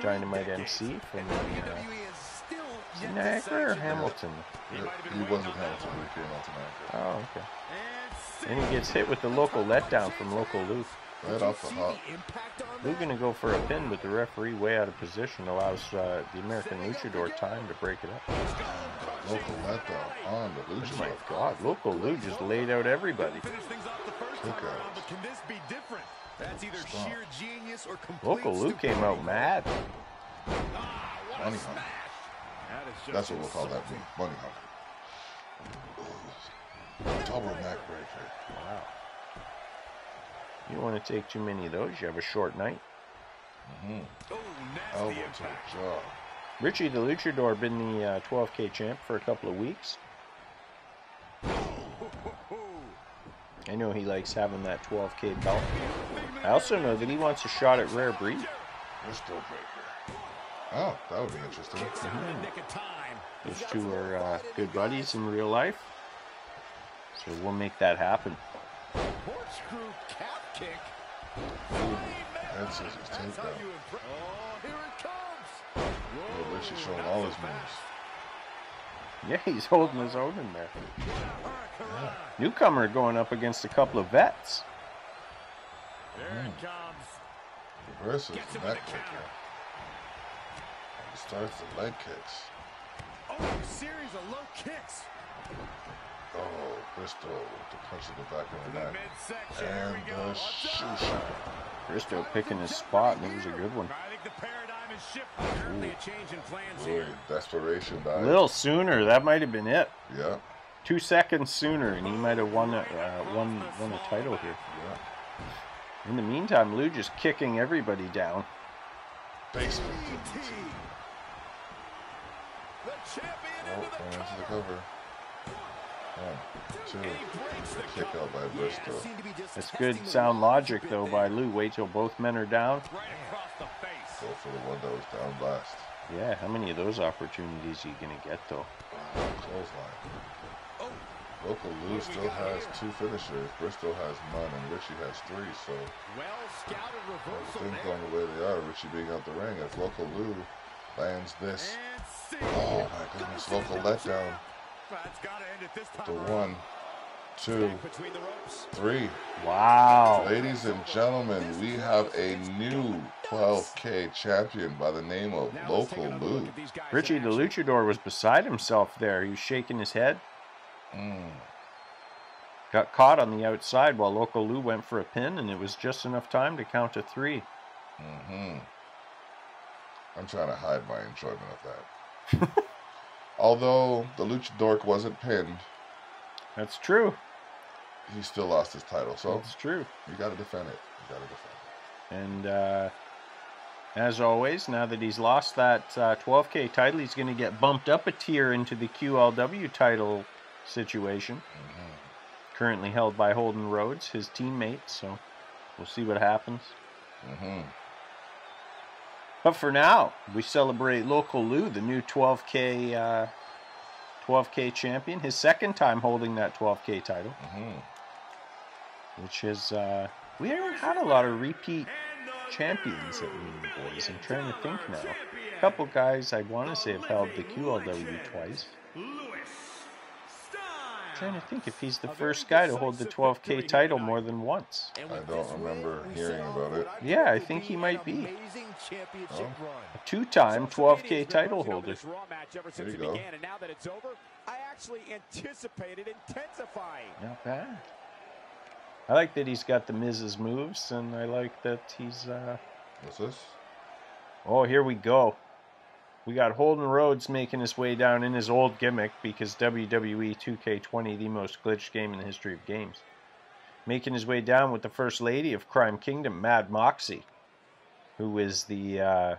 Dynamite M C from uh, Niagara or Hamilton? He, he wasn't Hamilton, he came out to Niagara. Oh, okay. And he gets hit with the local letdown from Local Lou. Right off the hop. Lou going to go for a pin, but the referee, way out of position, allows uh, the American Luchador time to break it up. Local letdown on the Luchador. Oh my God, Local Lou just laid out everybody. Okay. Can this be different? That's either Stop. sheer genius or complete Local Lou came out mad. Ah, Money Hunter. That That's what we'll call that thing. Money Hunter. Double neck breaker. Wow. You don't want to take too many of those. You have a short night. Mm-hmm. Oh, elbow to the jaw. Ritchie the Luchador been the uh, twelve K champ for a couple of weeks. I know he likes having that twelve K belt. I also know that he wants a shot at Rare Breed. Bristow breaker. Oh, that would be interesting. Mm-hmm. Those two are uh, good buddies in real life, so we'll make that happen. Horsescrew cap kick. That's his takedown. Oh, here it comes. Oh, Richie's showing all his moves. Yeah, he's holding his own in there. Yeah. Newcomer going up against a couple of vets. There it comes. Reverses the back kicker. He starts the leg kicks. Oh, a series of low kicks. Oh, Bristow with the punch in the back of the neck. And the shoe. Bristow picking his spot, and it was a good one. I think the paradigm is shifting. Certainly a change in plans here. Desperation dive. A little sooner. That might have been it. Yeah. Two seconds sooner, and he might have won, uh, won, won the title here. Yeah. In the meantime, Lou just kicking everybody down. Basically. The champion oh, into the and cover. Into the cover. Oh, kick out by Bristow. That's good sound logic, though, by Lou. Wait till both men are down. Right across the face. Go for the one that was down last. Yeah, how many of those opportunities are you going to get, though? Clothesline. Local Lou still has two finishers. Bristow has none, and Ritchie has three, so... Well scouted reversal there. Things going the way they are, Ritchie being out the ring. If Local Lou lands this... Oh, my goodness, Local letdown. It's gotta end at this time. The one, two, three. Wow. Ladies and gentlemen, we have a new twelve K champion by the name of Local Lou. Ritchie the Luchador was beside himself there. He was shaking his head. Mm. Got caught on the outside while Local Lou went for a pin, and it was just enough time to count to three. Mm-hmm. I'm trying to hide my enjoyment of that. Although the Luchador wasn't pinned. That's true. He still lost his title. So that's true. You got to defend it. You got to defend it. And uh, as always, now that he's lost that uh, twelve K title, he's going to get bumped up a tier into the Q L W title situation. Mm-hmm. Currently held by Holden Rhodes, his teammate. So we'll see what happens. Mm-hmm. But for now, we celebrate Local Lou, the new twelve K uh, twelve K champion, his second time holding that twelve K title, mm-hmm. which is uh, we haven't had a lot of repeat champions at Me and the Boys. I'm trying to think now. A couple guys I want to say have held the Q L W twice. I'm trying to think if he's the first guy to hold the twelve K title more than once. I don't remember hearing about it. Yeah, I think he might be. Championship oh. run. A two-time twelve K title holder. There you go. And now that it's over, I actually anticipated intensifying. Not bad. I like that he's got the Miz's moves, and I like that he's... Uh... What's this? Oh, here we go. We got Holden Rhodes making his way down in his old gimmick, because W W E two K twenty, the most glitched game in the history of games. Making his way down with the First Lady of Crime Kingdom, Mad Moxie, who is the, uh,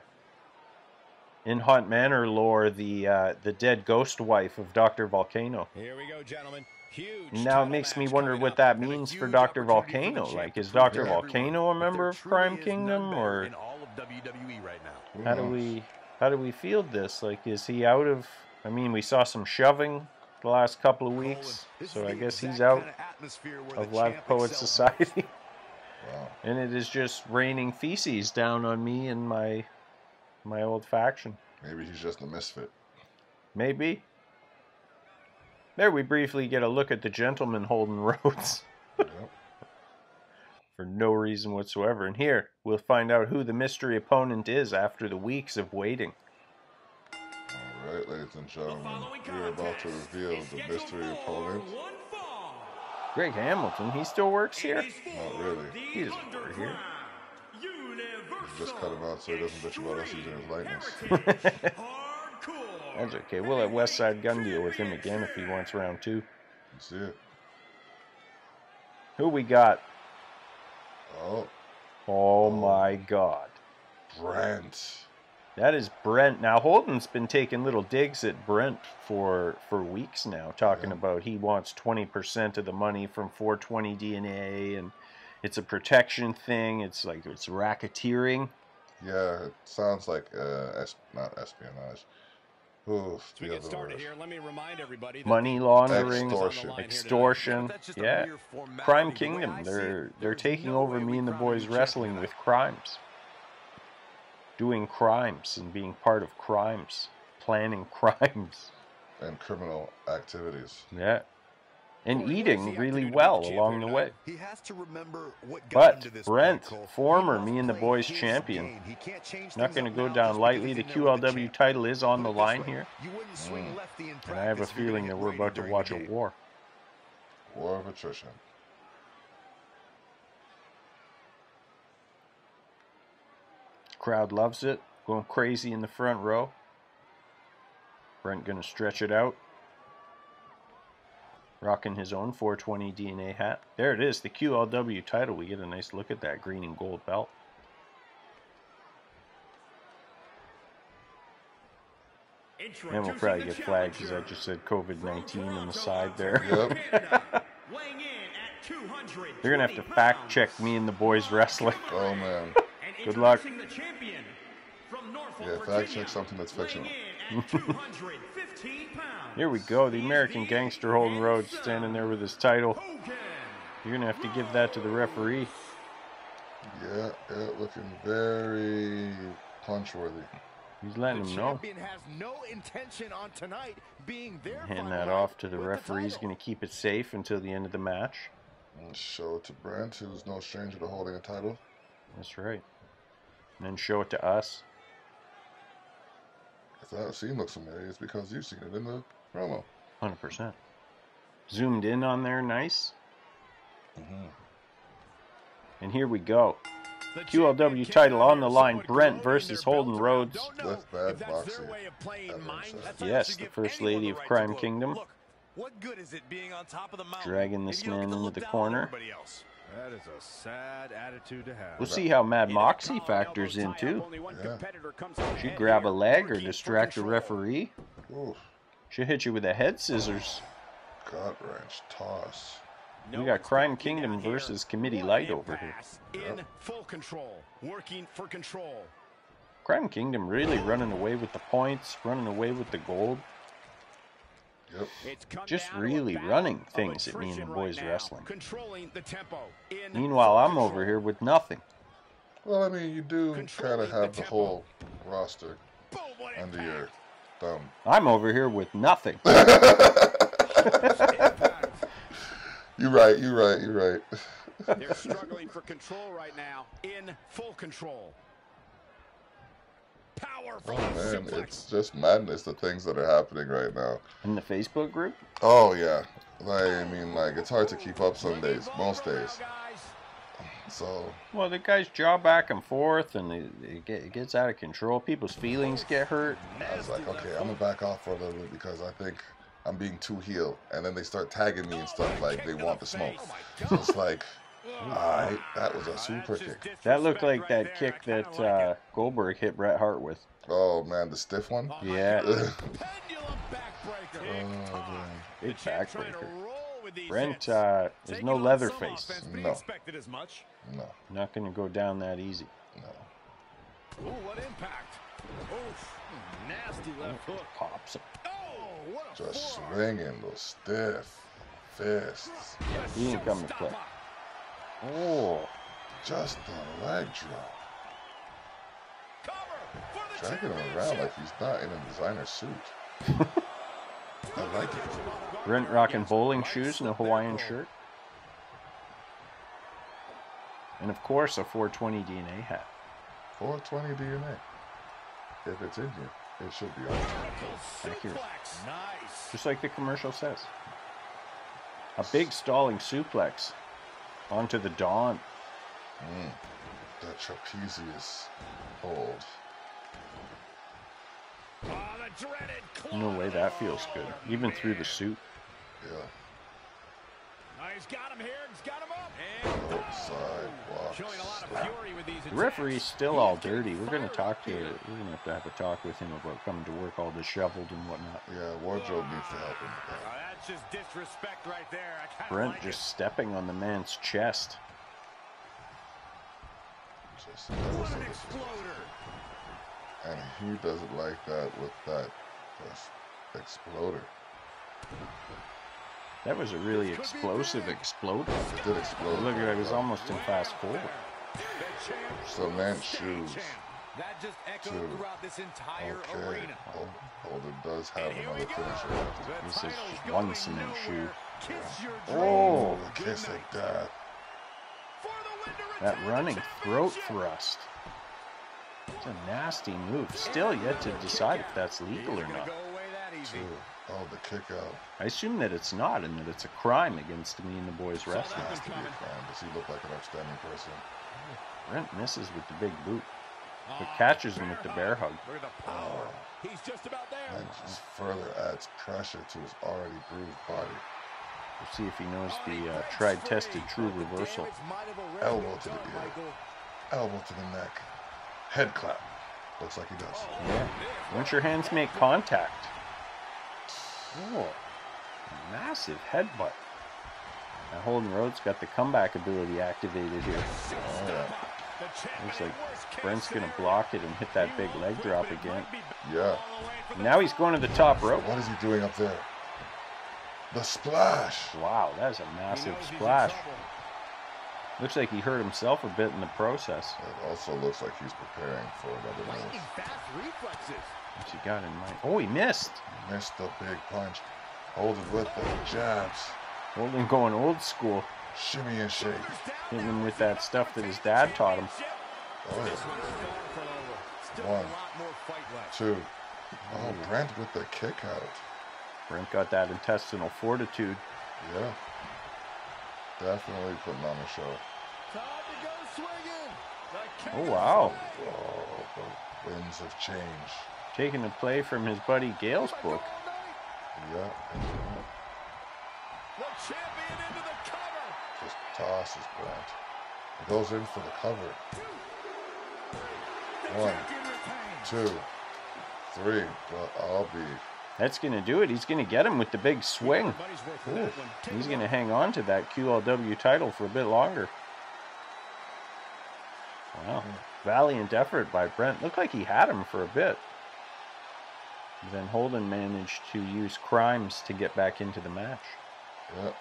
in Haunt Manor lore, the uh, the dead ghost wife of Doctor Volcano. Here we go, gentlemen. Huge now it makes me wonder what that means for Doctor Volcano. Like, is Doctor Volcano a member of Crime Kingdom, or how do we how do we field this? Like, is he out of? I mean, we saw some shoving the last couple of weeks, so I guess he's out of Live Poet Society. Wow. And it is just raining feces down on me and my my old faction. Maybe he's just a misfit. Maybe. There we briefly get a look at the gentleman Holden Rhodes. Yep. For no reason whatsoever. And here, we'll find out who the mystery opponent is after the weeks of waiting. Alright, ladies and gentlemen. We're about to reveal the mystery opponent. Greg Hamilton, he still works here? Not really. He doesn't work here. You just cut him out so he doesn't bitch about us using his likeness. That's okay. We'll let Westside Gun deal with him again if he wants round two. That's it. Who we got? Oh. Oh, oh. my God. Brent. That is Brent. Now, Holden's been taking little digs at Brent for for weeks now, talking yeah. about he wants twenty percent of the money from four twenty D N A, and it's a protection thing. It's like it's racketeering. Yeah, it sounds like uh, es not espionage. Oof, we get started here, let me remind everybody that money laundering, extortion, extortion. yeah. Crime Kingdom, they're they're taking over Me and the Boys Wrestling with crimes, doing crimes and being part of crimes, planning crimes and criminal activities. Yeah. And eating really well along the way. He has to remember what got into this. But Brent, former Me and the Boys champion, not going to go down lightly. The Q L W title is on the line here. Mm. And I have a feeling that we're about to watch a war. War of attrition. Crowd loves it. Going crazy in the front row. Brent going to stretch it out. Rocking his own four twenty D N A hat. There it is, the Q L W title. We get a nice look at that green and gold belt. And we'll probably get flagged because I just said COVID nineteen on the side there. Yep. They're going to have to fact check Me and the Boys Wrestling. Oh, man. Good luck. Yeah, fact check something that's fictional. Here we go, the American Gangster Holden Rhodes standing there with his title. You're going to have to give that to the referee. Yeah, yeah, looking very punch-worthy. He's letting him know. Hand that off to the referee. He's going to keep it safe until the end of the match. And show it to Brent, who's no stranger to holding a title. That's right. And then show it to us. If that scene looks familiar, it's because you've seen it in the promo. one hundred percent. Zoomed in on there, nice. Mm-hmm. And here we go. The Q L W title on the line, Brent versus Holden Rhodes. With bad boxing. Yes, the first lady of Crime Kingdom. Dragging this man into the corner. That is a sad attitude to have. We'll see how Mad Moxie factors in, too. Yeah. She'd grab a leg or distract a referee. Oof. She'll hit you with a head scissors. God wrench toss. We got Crime Kingdom versus Committee Light over here. In full control, working for control. Crime Kingdom really running away with the points, running away with the gold. Yep. Just really running things at Me and the Boys right Wrestling. The tempo in Meanwhile, I'm control. over here with nothing. Well, I mean, you do kind of have the, the whole roster Boom, under impact. your thumb. I'm over here with nothing. You're right, you're right, you're right. They're struggling for control right now, in full control. Oh man, it's just madness, the things that are happening right now. In the Facebook group? Oh yeah. Like, I mean, like, it's hard to keep up some days, most days. So. Well, the guys jaw back and forth, and it, it, get, it gets out of control. People's feelings get hurt. I was like, okay, I'm going to back off for a little bit because I think I'm being too heel. And then they start tagging me and stuff, like they want the smoke. So it's like... Alright, that was a super kick. That looked like that kick that uh, Goldberg hit Bret Hart with. Oh man, the stiff one? Yeah. Oh, man. Big backbreaker. Brent uh, is no Leatherface. No. No. Not going to go down that easy. No. Ooh, what impact. Oof. Nasty left hook. Pops up. Just swinging those stiff fists. He ain't coming to play. Oh, just the leg drop. Dragging him around like he's not in a designer suit. I like it. Brent rocking bowling shoes and a Hawaiian shirt. And of course, a four twenty D N A hat. four twenty D N A. If it's in you, it should be on you. Just like the commercial says. A big stalling suplex. Onto the Dawn. Mm, that trapezius hold. Oh, No way, that feels good. Even through the suit. Yeah. He's got him here. He's got him up. And oh, showing a lot of fury with these. The referee's still all dirty. We're going to talk to. We're going to have to have a talk with him about coming to work all disheveled and whatnot. Yeah, wardrobe needs to help him. Oh, that's just disrespect right there. I Brent like just it. stepping on the man's chest. Just what an exploder! And who doesn't like that with that exploder? That was a really explosive exploder. It did explode. Look at it, it was almost in fast forward. So Lance shoes. That just echoed throughout this entire arena. Holden does have another finisher. This is just one cement shoe. Oh, the kiss like that. That running throat thrust. It's a nasty move. Still yet to decide if that's legal or not. Oh, the kick out. I assume that it's not, and that it's a crime against Me and the Boys Wrestling. Has to be a crime. Does he look like an outstanding person? Brent misses with the big boot, but catches him with the bear hug. Oh. He's just about there. That just further adds pressure to his already bruised body. We'll see if he knows the uh, tried, tested, true reversal. Elbow to the ear. Elbow to the neck. Head clap. Looks like he does. Yeah. Once your hands make contact. Oh, massive headbutt. Now Holden Rhodes got the comeback ability activated here. Oh, yeah. Looks like Brent's going to block it and hit that big leg drop again. Yeah. Now he's going to the top rope. What is he doing up there? The splash. Wow, that is a massive splash. Looks like he hurt himself a bit in the process. It also looks like he's preparing for another move. Fast reflexes. He got in mind. Oh, he missed. He missed the big punch. Holden with the jabs. Holden going old school. Shimmy and shake. Hitting him with that stuff that his dad taught him. Oh, yeah. One, two. Oh, Brent with the kick out. Brent got that intestinal fortitude. Yeah. Definitely putting on a show. Time to go swinging. Oh, wow. Oh, the winds have changed. Taking a play from his buddy Gale's book. Yeah. The champion into the cover. Just tosses Brent. It goes in for the cover. One, two, three. Well, I'll be. That's going to do it. He's going to get him with the big swing. Ooh. He's going to hang on to that Q L W title for a bit longer. Wow. Valiant effort by Brent. Looked like he had him for a bit. Then Holden managed to use crimes to get back into the match. Yep.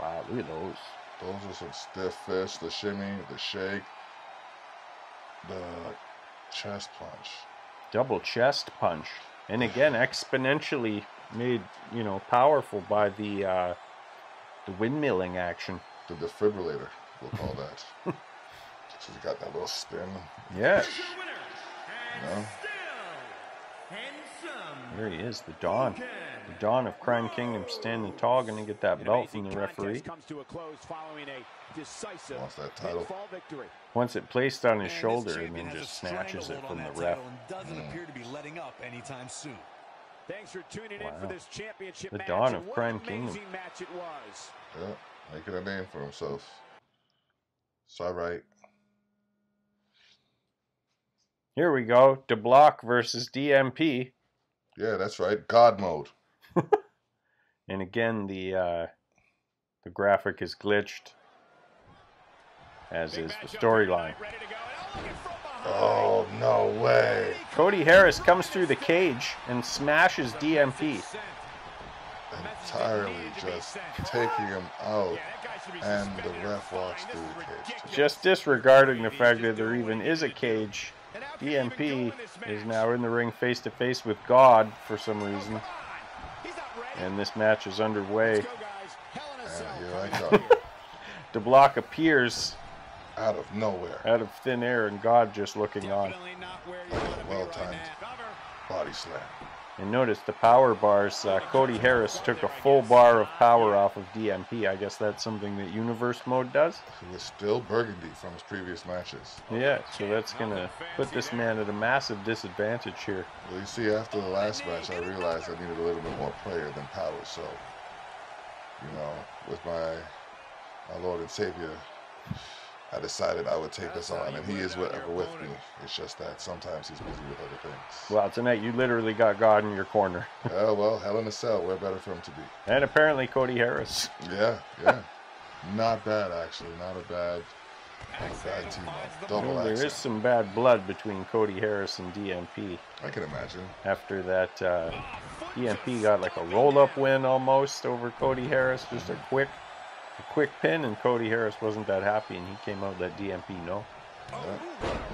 Wow, look at those. Those are some stiff fists, the shimmy, the shake, the chest punch. Double chest punch. And again, exponentially made, you know, powerful by the, uh, the windmilling action. The defibrillator, we'll call that. She's got that little spin. Yeah. No. There he is, the Dawn. The Dawn of Crime Kingdom standing tall, going to get that belt from the referee. Wants that title. Once it placed on his shoulder, and then just snatches it from the ref. Doesn't appear to be letting up anytime soon. Thanks for tuning in for this championship match. The Dawn of Crime Kingdom. Yeah, making a name for himself. It's all right. Here we go, the Block versus D M P. Yeah, that's right, God mode. And again, the uh, the graphic is glitched, as is the storyline. Oh, no way. Cody Harris comes through the cage and smashes D M P. Entirely just taking him out. And the ref walks through the cage. Too. Just disregarding the fact that there even is a cage. D M P is now in the ring face to face with God for some reason. And this match is underway. The Block appears out of nowhere. Out of thin air, and God just looking on. Like a well timed body slam. And notice the power bars, uh, Cody Harris took a full bar of power off of D M P. I guess that's something that Universe Mode does. It was still burgundy from his previous matches. Yeah, so that's going to put this man at a massive disadvantage here. Well, you see, after the last match, I realized I needed a little bit more player than power. So, you know, with my, my Lord and Savior, I decided I would take this on, and he is whatever with me. It's just that sometimes he's busy with other things. Well, tonight you literally got God in your corner. Oh, well, hell in a cell. Where better for him to be? And apparently Cody Harris. Yeah, yeah. Not bad, actually. Not a bad, not a bad team. Double action. There is some bad blood between Cody Harris and D M P. I can imagine. After that, uh, D M P got like a roll-up win almost over Cody Harris. Just a quick... A quick pin, and Cody Harris wasn't that happy, and he came out that D M P no. Oh,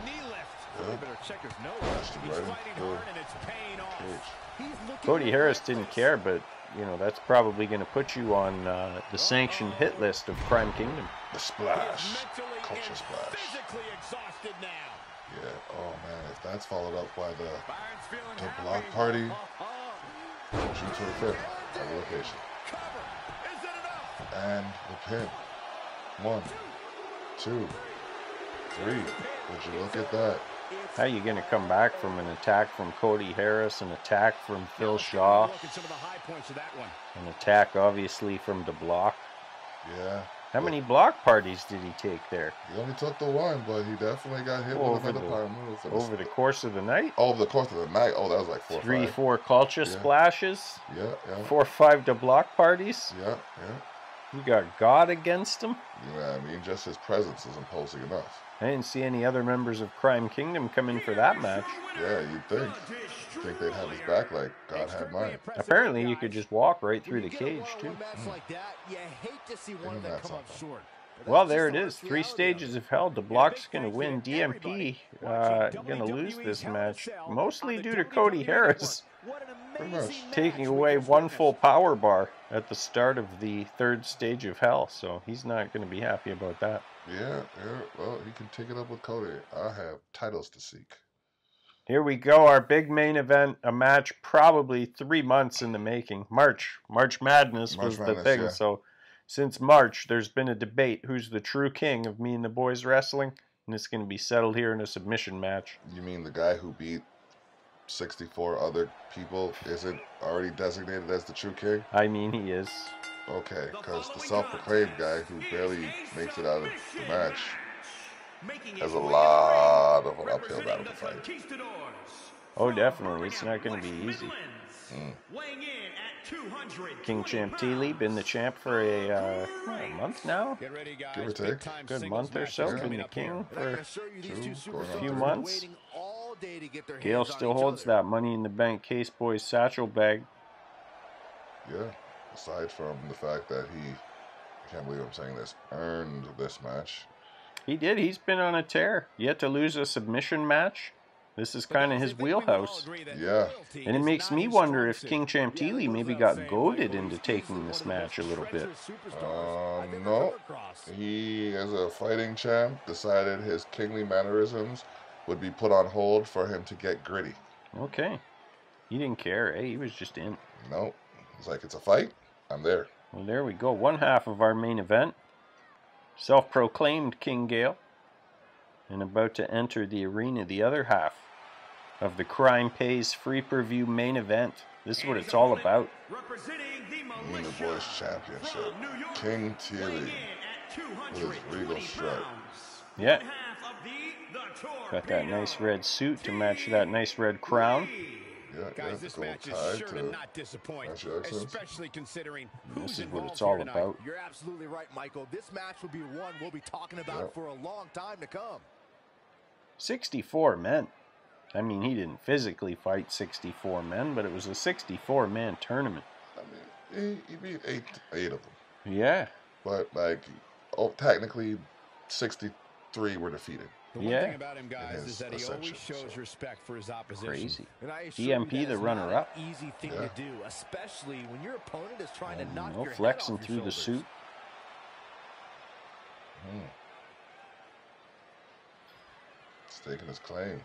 knee lift. Better check his nose. He's fighting hard, and it's paying off. Cody Harris didn't care, but you know that's probably going to put you on uh, the sanctioned hit list of Crime Kingdom. The splash, culture splash. Physically exhausted now. Yeah. Oh man, if that's followed up by the the block party, shoot to the fifth at the location. And the pin. One, two, three. Would you look at that? How are you going to come back from an attack from Cody Harris, an attack from Phil Shaw, an attack obviously from the Block? Yeah. How many block parties did he take there? He only took the one, but he definitely got hit over with another the, power move. Over the course of the night? Oh, over the course of the night. Oh, that was like four Three, five. four culture yeah. splashes. Yeah, yeah. Four, five to block parties. Yeah, yeah. You got God against him. Yeah, I mean, just his presence is imposing enough. I didn't see any other members of Crime Kingdom come in for that match. Yeah, you'd think. You'd think they'd have his back like God had mine. Apparently, you could just walk right through the cage, too. Mm. Well, there it is. Three stages of hell. The Block's going to win. D M P uh, going to lose this match, mostly due to Cody Harris taking away one full power bar at the start of the third stage of hell. So he's not going to be happy about that. Yeah, yeah, well, he can take it up with Cody. I have titles to seek. Here we go, our big main event, a match probably three months in the making. March, March Madness was the thing. Yeah. So since March, there's been a debate who's the true king of Me and the Boys Wrestling, and it's going to be settled here in a submission match. You mean the guy who beat sixty-four other people isn't already designated as the true king? I mean, he is. Okay, because the self-proclaimed guy who barely makes it out of the match has a lot of an uphill battle to fight. Oh, definitely. It's not going to be easy. Mm. King Chantilly, been the champ for a, uh, a month now? Give or take. A good month or so. Yeah. Been the king for two, a few months. Gale still holds that Money in the Bank Case Boys satchel bag. Yeah. Aside from the fact that he, I can't believe I'm saying this, earned this match. He did. He's been on a tear. Yet to lose a submission match. This is kind of his wheelhouse. Yeah. And it makes me wonder if King Chantilly maybe got goaded into taking this match a little bit. Um, no. He, as a fighting champ, decided his kingly mannerisms would be put on hold for him to get gritty. Okay. He didn't care, eh? He was just in. Nope. It's like, it's a fight. I'm there. Well, there we go. One half of our main event. Self-proclaimed King Gale. And about to enter the arena, the other half of the Crime Pays free preview main event. This is what it's all about. Me and the Boys Championship. King Chantilly with his regal strut. Yeah. Got that nice red suit to match that nice red crown. Yeah, guys, yeah, this match is sure to not disappoint, especially considering who's this is what it's all about. You're absolutely right, Michael. This match will be one we'll be talking about yeah. for a long time to come. sixty-four men. I mean, he didn't physically fight sixty-four men, but it was a sixty-four man tournament. I mean, he, he beat eight, eight of them. Yeah. But, like, oh, technically, sixty-three were defeated. The one yeah. thing about him, guys, is that he always shows so. respect for his opposition. Crazy. And I D M P, the runner-up. Easy thing yeah. to do, especially when your opponent is trying and to knock no your flexing head off your through shoulders. The suit. Hmm. He's taking his claim.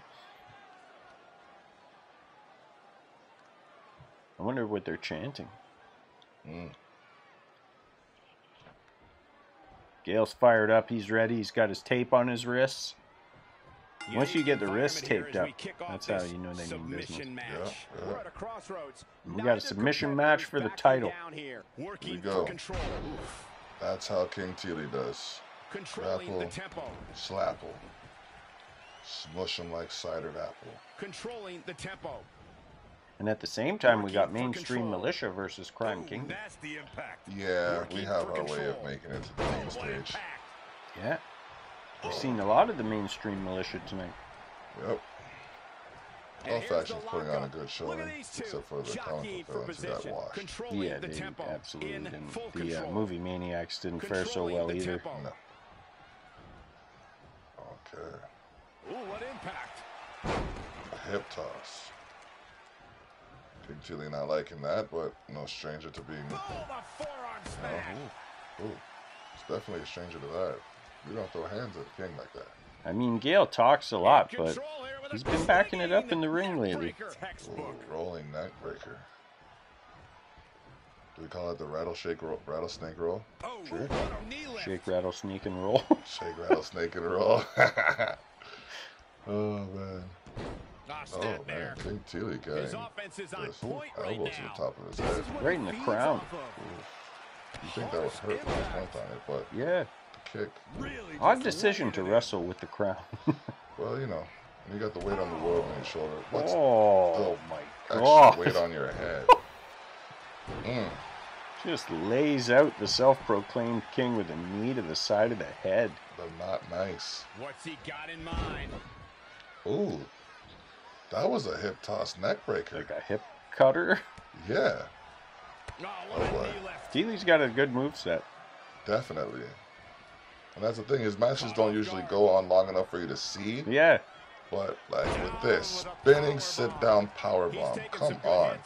I wonder what they're chanting. Mm. Gale's fired up. He's ready. He's got his tape on his wrists. Once you get the wrists taped up, that's how you know they mean business. Yeah, yeah. We got a submission match for the title. Here we go. That's how King Chantilly does. Grapple, slapple, smush him like cidered apple. Controlling the tempo. And at the same time, we got Mainstream Militia versus Crime Kingdom. Yeah, we have our way of making it to the main stage. Yeah. We've seen a lot of the Mainstream Militia tonight. Yep. All factions putting on a good show, except for the comic book villains who got washed. Yeah, they absolutely didn't. The uh, movie maniacs didn't fare so well either. No. Okay. Ooh, what impact! A hip toss. King Chantilly not liking that, but no stranger to being. Oh, it's definitely a stranger to that. We don't throw hands at a king like that. I mean, Gale talks a lot, but he's been backing it up in the ring lately. Ooh, rolling neck breaker. Do we call it the rattleshake roll, rattlesnake roll? Sure. Shake, rattle, sneak, and roll. Shake, rattle, sneak, and roll. Oh man. Oh man, King Chantilly guy. His offense is on point right now. Elbow to the top of his head. Right in the crown. You think that was hurt when he jumped on it, but yeah. Kick. Really odd decision to wrestle with the crown. Well, you know, you got the weight on the world on your shoulder. What's oh my god! Weight on your head. Mm. Just lays out the self-proclaimed king with a knee to the side of the head. But not nice. What's he got in mind? Ooh, that was a hip toss neck breaker. Like a hip cutter. Yeah. Oh, oh Keely's got a good move set. Definitely. And that's the thing, his matches don't usually go on long enough for you to see. Yeah. But, like, with this, spinning sit-down powerbomb. Come on.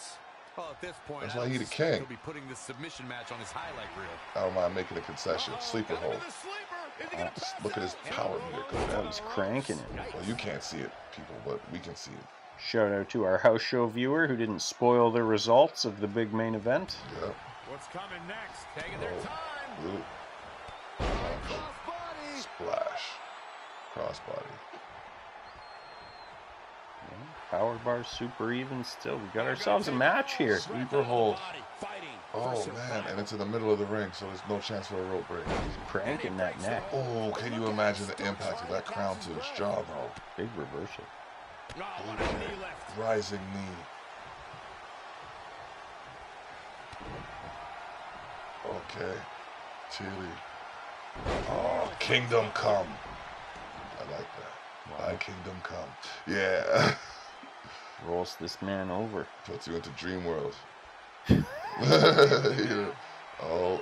Well, at this point, that's why he's the king. He'll be putting this submission match on his highlight reel. I don't mind making a concession. Sleeper hold. Oh, look at his power meter go down. He's cranking it. Well, you can't see it, people, but we can see it. Shout out to our house show viewer who didn't spoil the results of the big main event. Yep. What's coming next? Taking their time. Blue. Splash. Crossbody. Yeah, power bar super even still. We got ourselves a match here. Sweeper hold. Oh man, and it's in the middle of the ring, so there's no chance for a rope break. He's cranking that neck. Oh, can you imagine the impact of that crown to his jaw, bro? Big reversal. Okay. Rising knee. Okay. Chantilly. Oh, Kingdom Come. I like that. My Kingdom Come. Yeah. Rolls this man over. Puts you into dream world. Yeah. Oh,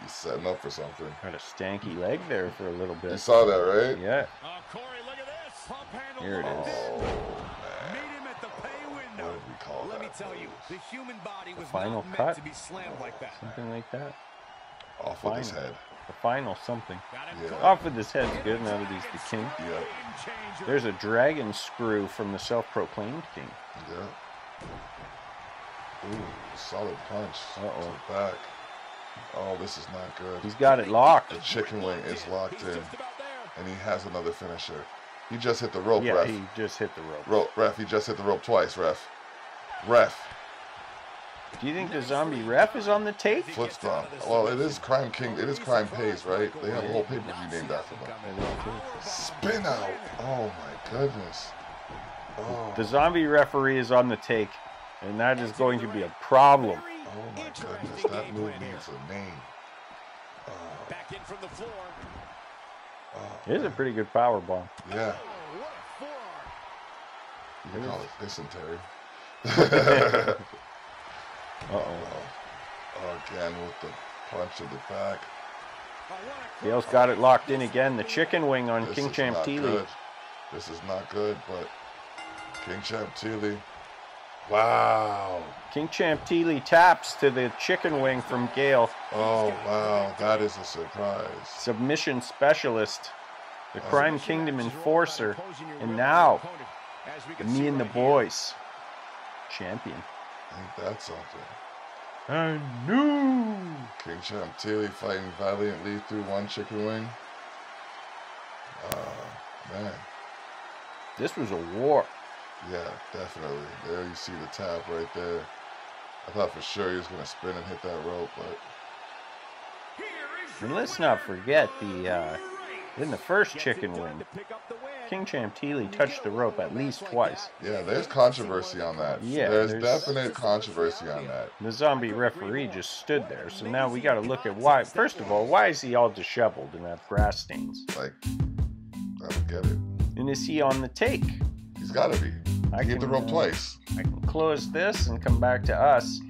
he's setting up for something. Got a stanky leg there for a little bit. You saw that, right? Yeah. Oh, Corey, look at this. Pump handle. Here it is. Oh, man. Meet him at the pay window. What did we call that? Let me tell you, the human body was not meant to be slammed like that. Something like that. Off with his head. The final something. Yeah. Off with his head's good now that he's the king. Yep. There's a dragon screw from the self-proclaimed king. Yeah. Ooh, solid punch. Uh-oh. Back. Oh, this is not good. He's got it locked. The chicken wing is locked in. And he has another finisher. He just hit the rope, yeah, ref. Yeah, he just hit the rope. Rope, ref, he just hit the rope twice, ref. Ref. Do you think the zombie ref is on the tape? Flipstone. Well, it is Crime King. It is Crime Pays, right? They have a whole pay-per-view named after them. Spin out. Oh, my goodness. Oh. The zombie referee is on the take, and that is going to be a problem. Oh, my goodness. That move needs a name. Back in from the floor. It is a pretty good power bomb. Yeah. You can call it dysentery. Uh-oh. Oh, again with the punch to the back. Gale's got it locked in again. The chicken wing on this King Chantilly. This is not good, but King Chantilly. Wow. King Chantilly taps to the chicken wing from Gale. Oh, wow. That is a surprise. Submission specialist. The oh. Crime Kingdom enforcer. And now, Me and the Boys champion. Ain't that something? I knew! King Chantilly fighting valiantly through one chicken wing. Uh, man. This was a war. Yeah, definitely. There you see the tap right there. I thought for sure he was going to spin and hit that rope, but... And let's not forget the, uh, in the first chicken wing, King Chantilly touched the rope at least twice. Yeah, there's controversy on that. Yeah, there's, there's definite controversy on that. The zombie referee just stood there, so now we got to look at why. First of all, why is he all disheveled and have grass stains? Like, I don't get it. And is he on the take? He's got to be. I can hit the rope twice. I can close this and come back to us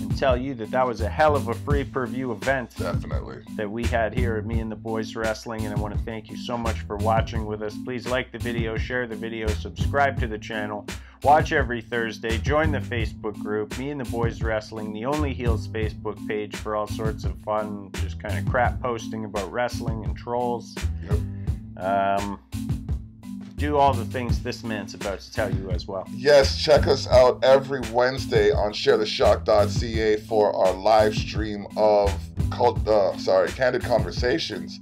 and tell you that that was a hell of a free per-view event. Definitely. That we had here at Me and the Boys Wrestling, and I want to thank you so much for watching with us. Please like the video, share the video, subscribe to the channel, watch every Thursday, join the Facebook group, Me and the Boys Wrestling, the Only Heels Facebook page for all sorts of fun, just kind of crap posting about wrestling and trolls. Yep. Um... Do all the things this man's about to tell you as well. Yes, check us out every Wednesday on share the shock dot c a for our live stream of cult, uh, sorry, Candid Conversations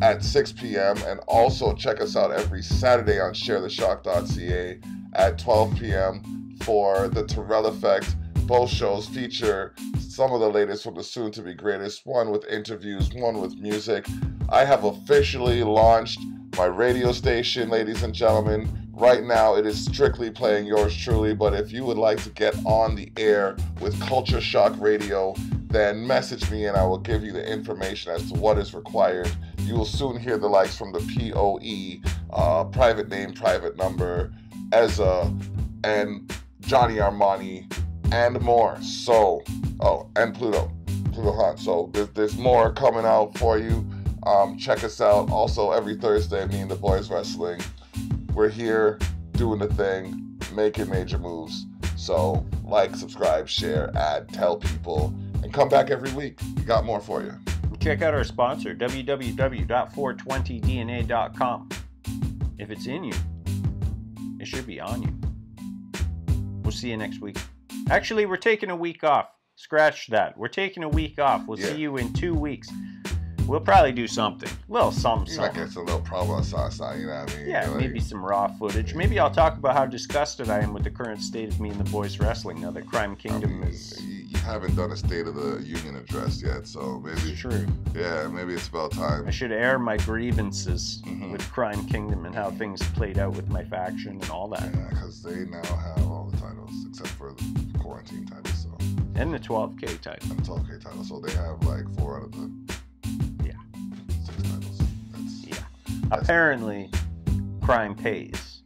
at six p m And also check us out every Saturday on share the shock dot c a at twelve p m for The Terrell Effect. Both shows feature some of the latest from the soon-to-be greatest, one with interviews, one with music. I have officially launched my radio station, ladies and gentlemen. Right now it is strictly playing yours truly, but if you would like to get on the air with Culture Shock Radio, then message me and I will give you the information as to what is required. You will soon hear the likes from the P O E, uh, Private Name, Private Number, Ezza, and Johnny Armani, and more. So, oh, and Pluto, Pluto Hunt. So there's, there's more coming out for you. Um, check us out also every Thursday, Me and the Boys Wrestling. We're here doing the thing, making major moves. So like, subscribe, share, add, tell people, and come back every week. We got more for you. Check out our sponsor, w w w dot four twenty D N A dot com. If it's in you, it should be on you. We'll see you next week. Actually, we're taking a week off. Scratch that. We're taking a week off. We'll yeah. see you in two weeks. We'll probably do something. A little something, something. Like it's a little promo sauce, you know what I mean? Yeah, like, maybe some raw footage. Maybe I'll talk about how disgusted I am with the current state of Me and the Boys Wrestling now that Crime Kingdom I mean, is... You haven't done a State of the Union address yet, so maybe... It's true. Yeah, maybe it's about time. I should air my grievances mm-hmm. with Crime Kingdom and how things played out with my faction and all that. Yeah, because they now have all the titles, except for the quarantine titles, so... And the twelve K title. And the twelve K title, so they have like four out of the... Apparently, crime pays.